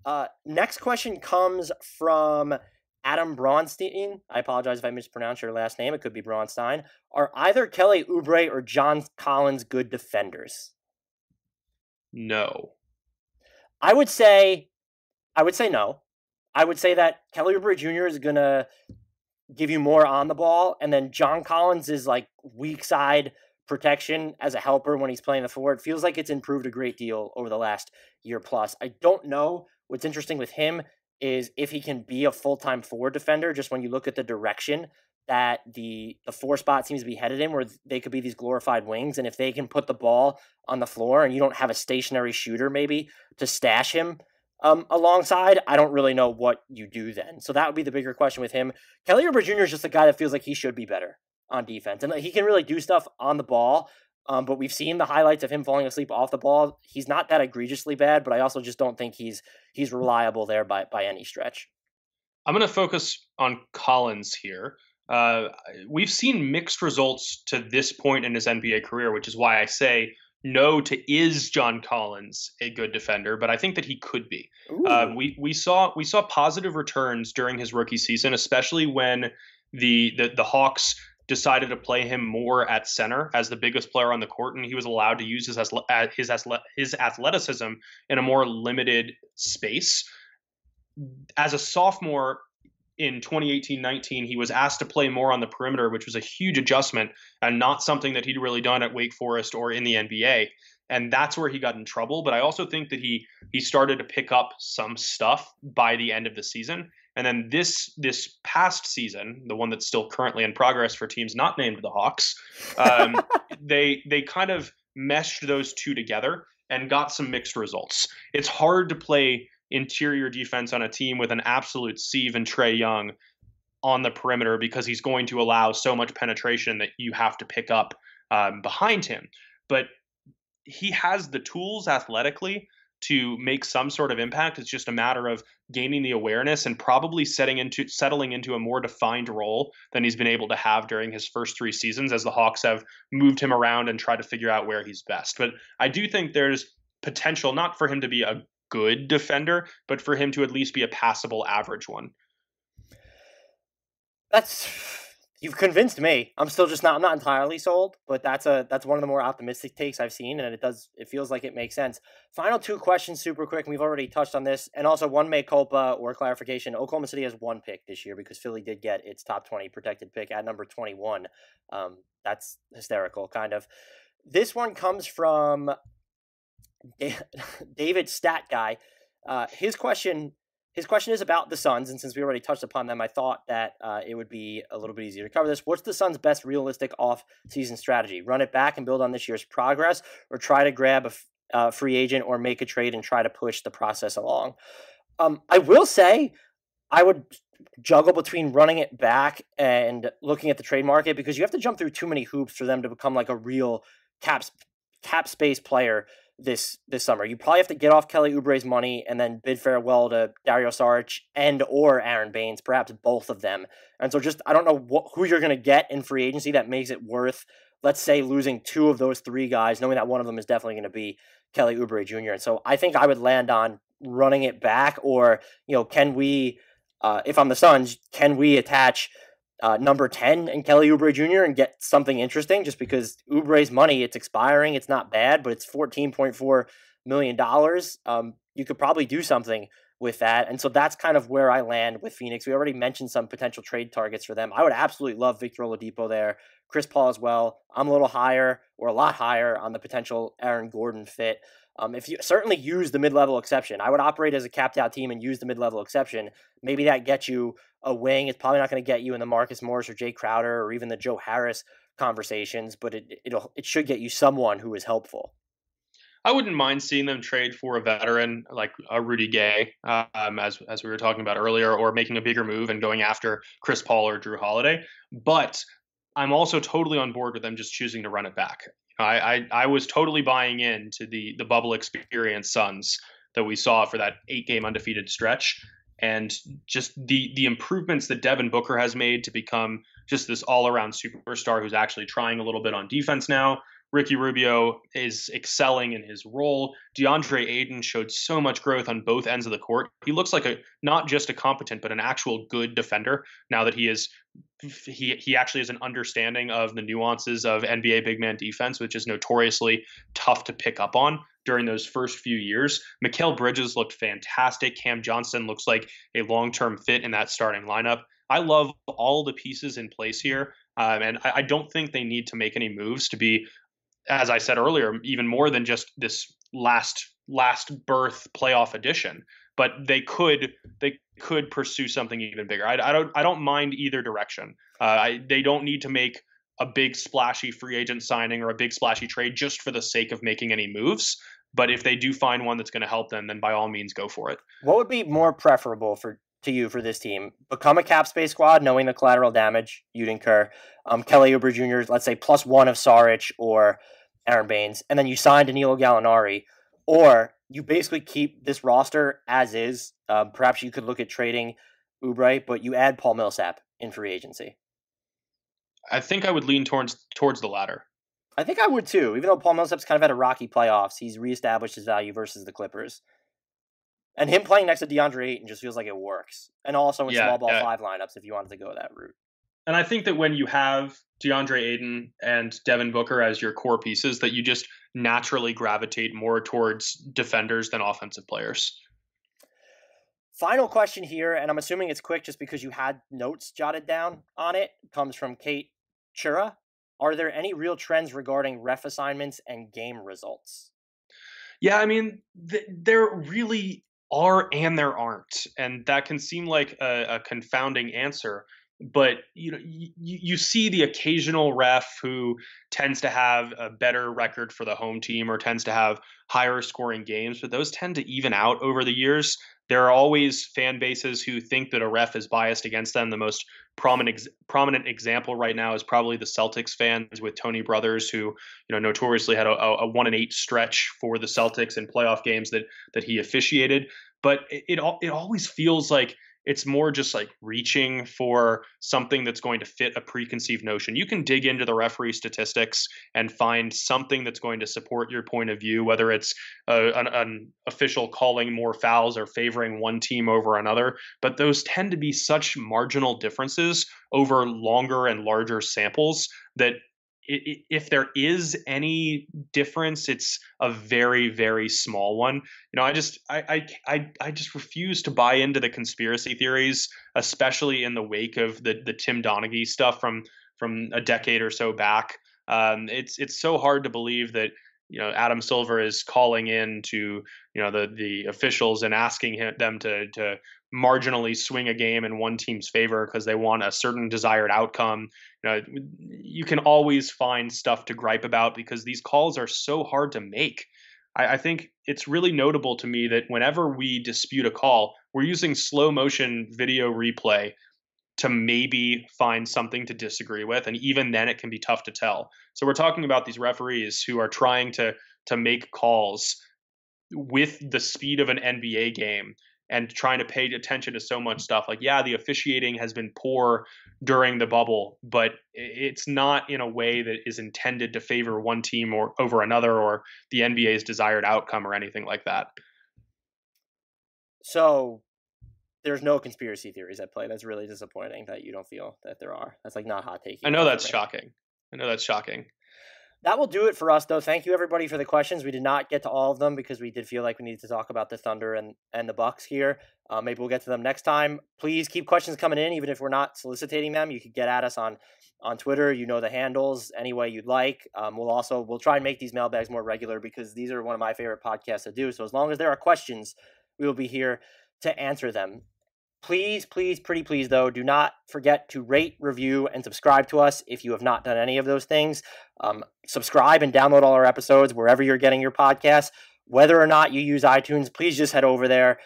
Uh, next question comes from Adam Bronstein. I apologize if I mispronounce your last name. It could be Bronstein. Are either Kelly Oubre or John Collins good defenders? No. I would say, I would say no. I would say that Kelly Oubre Junior is going to give you more on the ball. And then John Collins is like weak side protection as a helper when he's playing the forward. Feels like it's improved a great deal over the last year plus. I don't know. What's interesting with him is if he can be a full-time forward defender, just when you look at the direction that the, the four spot seems to be headed in, where they could be these glorified wings. And if they can put the ball on the floor and you don't have a stationary shooter maybe to stash him Um, alongside, I don't really know what you do then. So that would be the bigger question with him. Kelly Oubre Junior is just a guy that feels like he should be better on defense. And he can really do stuff on the ball, um, but we've seen the highlights of him falling asleep off the ball. He's not that egregiously bad, but I also just don't think he's he's reliable there by, by any stretch. I'm going to focus on Collins here. Uh, we've seen mixed results to this point in his N B A career, which is why I say no to is John Collins a good defender, but I think that he could be. Uh, we we saw we saw positive returns during his rookie season, especially when the, the the Hawks decided to play him more at center as the biggest player on the court, and he was allowed to use his his his athleticism in a more limited space. As a sophomore in twenty eighteen nineteen, he was asked to play more on the perimeter, which was a huge adjustment and not something that he'd really done at Wake Forest or in the N B A. And that's where he got in trouble. But I also think that he he started to pick up some stuff by the end of the season. And then this this past season, the one that's still currently in progress for teams not named the Hawks, um, they they kind of meshed those two together and got some mixed results. It's hard to play interior defense on a team with an absolute sieve and Trae Young on the perimeter because he's going to allow so much penetration that you have to pick up um, behind him. But he has the tools athletically to make some sort of impact. It's just a matter of gaining the awareness and probably setting into settling into a more defined role than he's been able to have during his first three seasons, as the Hawks have moved him around and tried to figure out where he's best. But I do think there's potential, not for him to be a good defender, but for him to at least be a passable average one. That's, you've convinced me. I'm still just not, I'm not entirely sold, but that's a, that's one of the more optimistic takes I've seen. And it does, it feels like it makes sense. Final two questions, super quick. And we've already touched on this. And also one mea culpa or clarification. Oklahoma City has one pick this year because Philly did get its top twenty protected pick at number twenty-one. Um, that's hysterical, kind of. This one comes from David Stat Guy. Uh, his question, his question is about the Suns, and since we already touched upon them, I thought that uh, it would be a little bit easier to cover this. What's the Suns' best realistic off-season strategy? Run it back and build on this year's progress, or try to grab a f- uh, free agent or make a trade and try to push the process along? Um, I will say I would juggle between running it back and looking at the trade market, because you have to jump through too many hoops for them to become like a real cap cap space player this this summer. You probably have to get off Kelly Oubre's money and then bid farewell to Dario Saric and or Aaron Baines, perhaps both of them. And so just, I don't know what, who you're going to get in free agency that makes it worth, let's say, losing two of those three guys, knowing that one of them is definitely going to be Kelly Oubre Junior And so I think I would land on running it back, or, you know, can we, uh, if I'm the Suns, can we attach uh, number ten and Kelly Oubre Junior and get something interesting, just because Oubre's money, it's expiring. It's not bad, but it's fourteen point four million dollars. Um, you could probably do something with that. And so that's kind of where I land with Phoenix. We already mentioned some potential trade targets for them. I would absolutely love Victor Oladipo there. Chris Paul as well. I'm a little higher or a lot higher on the potential Aaron Gordon fit. Um, if you certainly use the mid-level exception, I would operate as a capped-out team and use the mid-level exception. Maybe that gets you a wing. It's probably not going to get you in the Marcus Morris or Jay Crowder or even the Joe Harris conversations, but it it'll it should get you someone who is helpful. I wouldn't mind seeing them trade for a veteran like a Rudy Gay, um, as as we were talking about earlier, or making a bigger move and going after Chris Paul or Jrue Holiday. But I'm also totally on board with them just choosing to run it back. I, I, I was totally buying into the the bubble experience Suns that we saw for that eight game undefeated stretch, and just the the improvements that Devin Booker has made to become just this all around superstar who's actually trying a little bit on defense now. Ricky Rubio is excelling in his role. DeAndre Ayton showed so much growth on both ends of the court. He looks like a not just a competent, but an actual good defender now that he is. He he actually has an understanding of the nuances of N B A big man defense, which is notoriously tough to pick up on during those first few years. Mikal Bridges looked fantastic. Cam Johnson looks like a long-term fit in that starting lineup. I love all the pieces in place here, um, and I, I don't think they need to make any moves to be, as I said earlier, even more than just this last last berth playoff edition. But they could they could pursue something even bigger. I, I don't I don't mind either direction. Uh, I, they don't need to make a big splashy free agent signing or a big splashy trade just for the sake of making any moves. But if they do find one that's going to help them, then by all means go for it. What would be more preferable for to you for this team? Become a cap space squad, knowing the collateral damage you'd incur. Um, Kelly Oubre Junior, let's say plus one of Saric or Aaron Baines, and then you sign Danilo Gallinari, or you basically keep this roster as is. Um, perhaps you could look at trading Oubre, but you add Paul Millsap in free agency. I think I would lean towards towards the latter. I think I would too. Even though Paul Millsap's kind of had a rocky playoffs, he's reestablished his value versus the Clippers. And him playing next to DeAndre Ayton just feels like it works. And also in yeah, small ball yeah. five lineups if you wanted to go that route. And I think that when you have DeAndre Ayton and Devin Booker as your core pieces, that you just naturally gravitate more towards defenders than offensive players. Final question here, and I'm assuming it's quick just because you had notes jotted down on it, comes from Kate Chura. Are there any real trends regarding ref assignments and game results? Yeah, I mean, th- there really are and there aren't. And that can seem like a, a confounding answer. But, you know, you, you see the occasional ref who tends to have a better record for the home team or tends to have higher scoring games, but those tend to even out over the years. There are always fan bases who think that a ref is biased against them. The most prominent prominent example right now is probably the Celtics fans with Tony Brothers, who, you know, notoriously had a, a one and eight stretch for the Celtics in playoff games that that he officiated. But it it, it always feels like it's more just like reaching for something that's going to fit a preconceived notion. You can dig into the referee statistics and find something that's going to support your point of view, whether it's a, an, an official calling more fouls or favoring one team over another. But those tend to be such marginal differences over longer and larger samples that if there is any difference, it's a very, very small one. You know, I just, I, I, I just refuse to buy into the conspiracy theories, especially in the wake of the the Tim Donaghy stuff from from a decade or so back. Um, it's it's so hard to believe that, you know, Adam Silver is calling in to, you know, the the officials and asking him, them to to marginally swing a game in one team's favor because they want a certain desired outcome. You know, you can always find stuff to gripe about because these calls are so hard to make. I, I think it's really notable to me that whenever we dispute a call, we're using slow motion video replay to maybe find something to disagree with. And even then it can be tough to tell. So we're talking about these referees who are trying to to make calls with the speed of an N B A game and trying to pay attention to so much stuff. Like, yeah, the officiating has been poor during the bubble, but it's not in a way that is intended to favor one team or over another or the N B A's desired outcome or anything like that. So there's no conspiracy theories at play. That's really disappointing that you don't feel that there are. That's like not hot taking. I know that's shocking. I know that's shocking. That will do it for us, though. Thank you, everybody, for the questions. We did not get to all of them because we did feel like we needed to talk about the Thunder and, and the Bucks here. Uh, maybe we'll get to them next time. Please keep questions coming in, even if we're not soliciting them. You can get at us on, on Twitter. You know the handles any way you'd like. Um, we'll also we'll try and make these mailbags more regular because these are one of my favorite podcasts to do. So as long as there are questions, we will be here to answer them. Please, please, pretty please, though, do not forget to rate, review, and subscribe to us if you have not done any of those things. Um, subscribe and download all our episodes wherever you're getting your podcasts. Whether or not you use iTunes, please just head over there.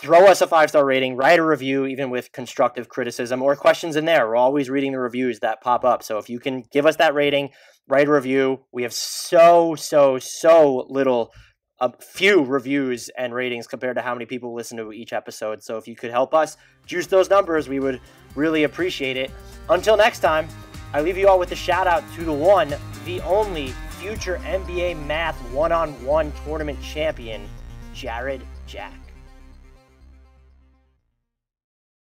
Throw us a five-star rating, write a review, even with constructive criticism or questions in there. We're always reading the reviews that pop up. So if you can give us that rating, write a review. We have so, so, so little a few reviews and ratings compared to how many people listen to each episode. So if you could help us juice those numbers, we would really appreciate it. Until next time, I leave you all with a shout out to the one, the only future N B A math one-on-one tournament champion, Jared Jack.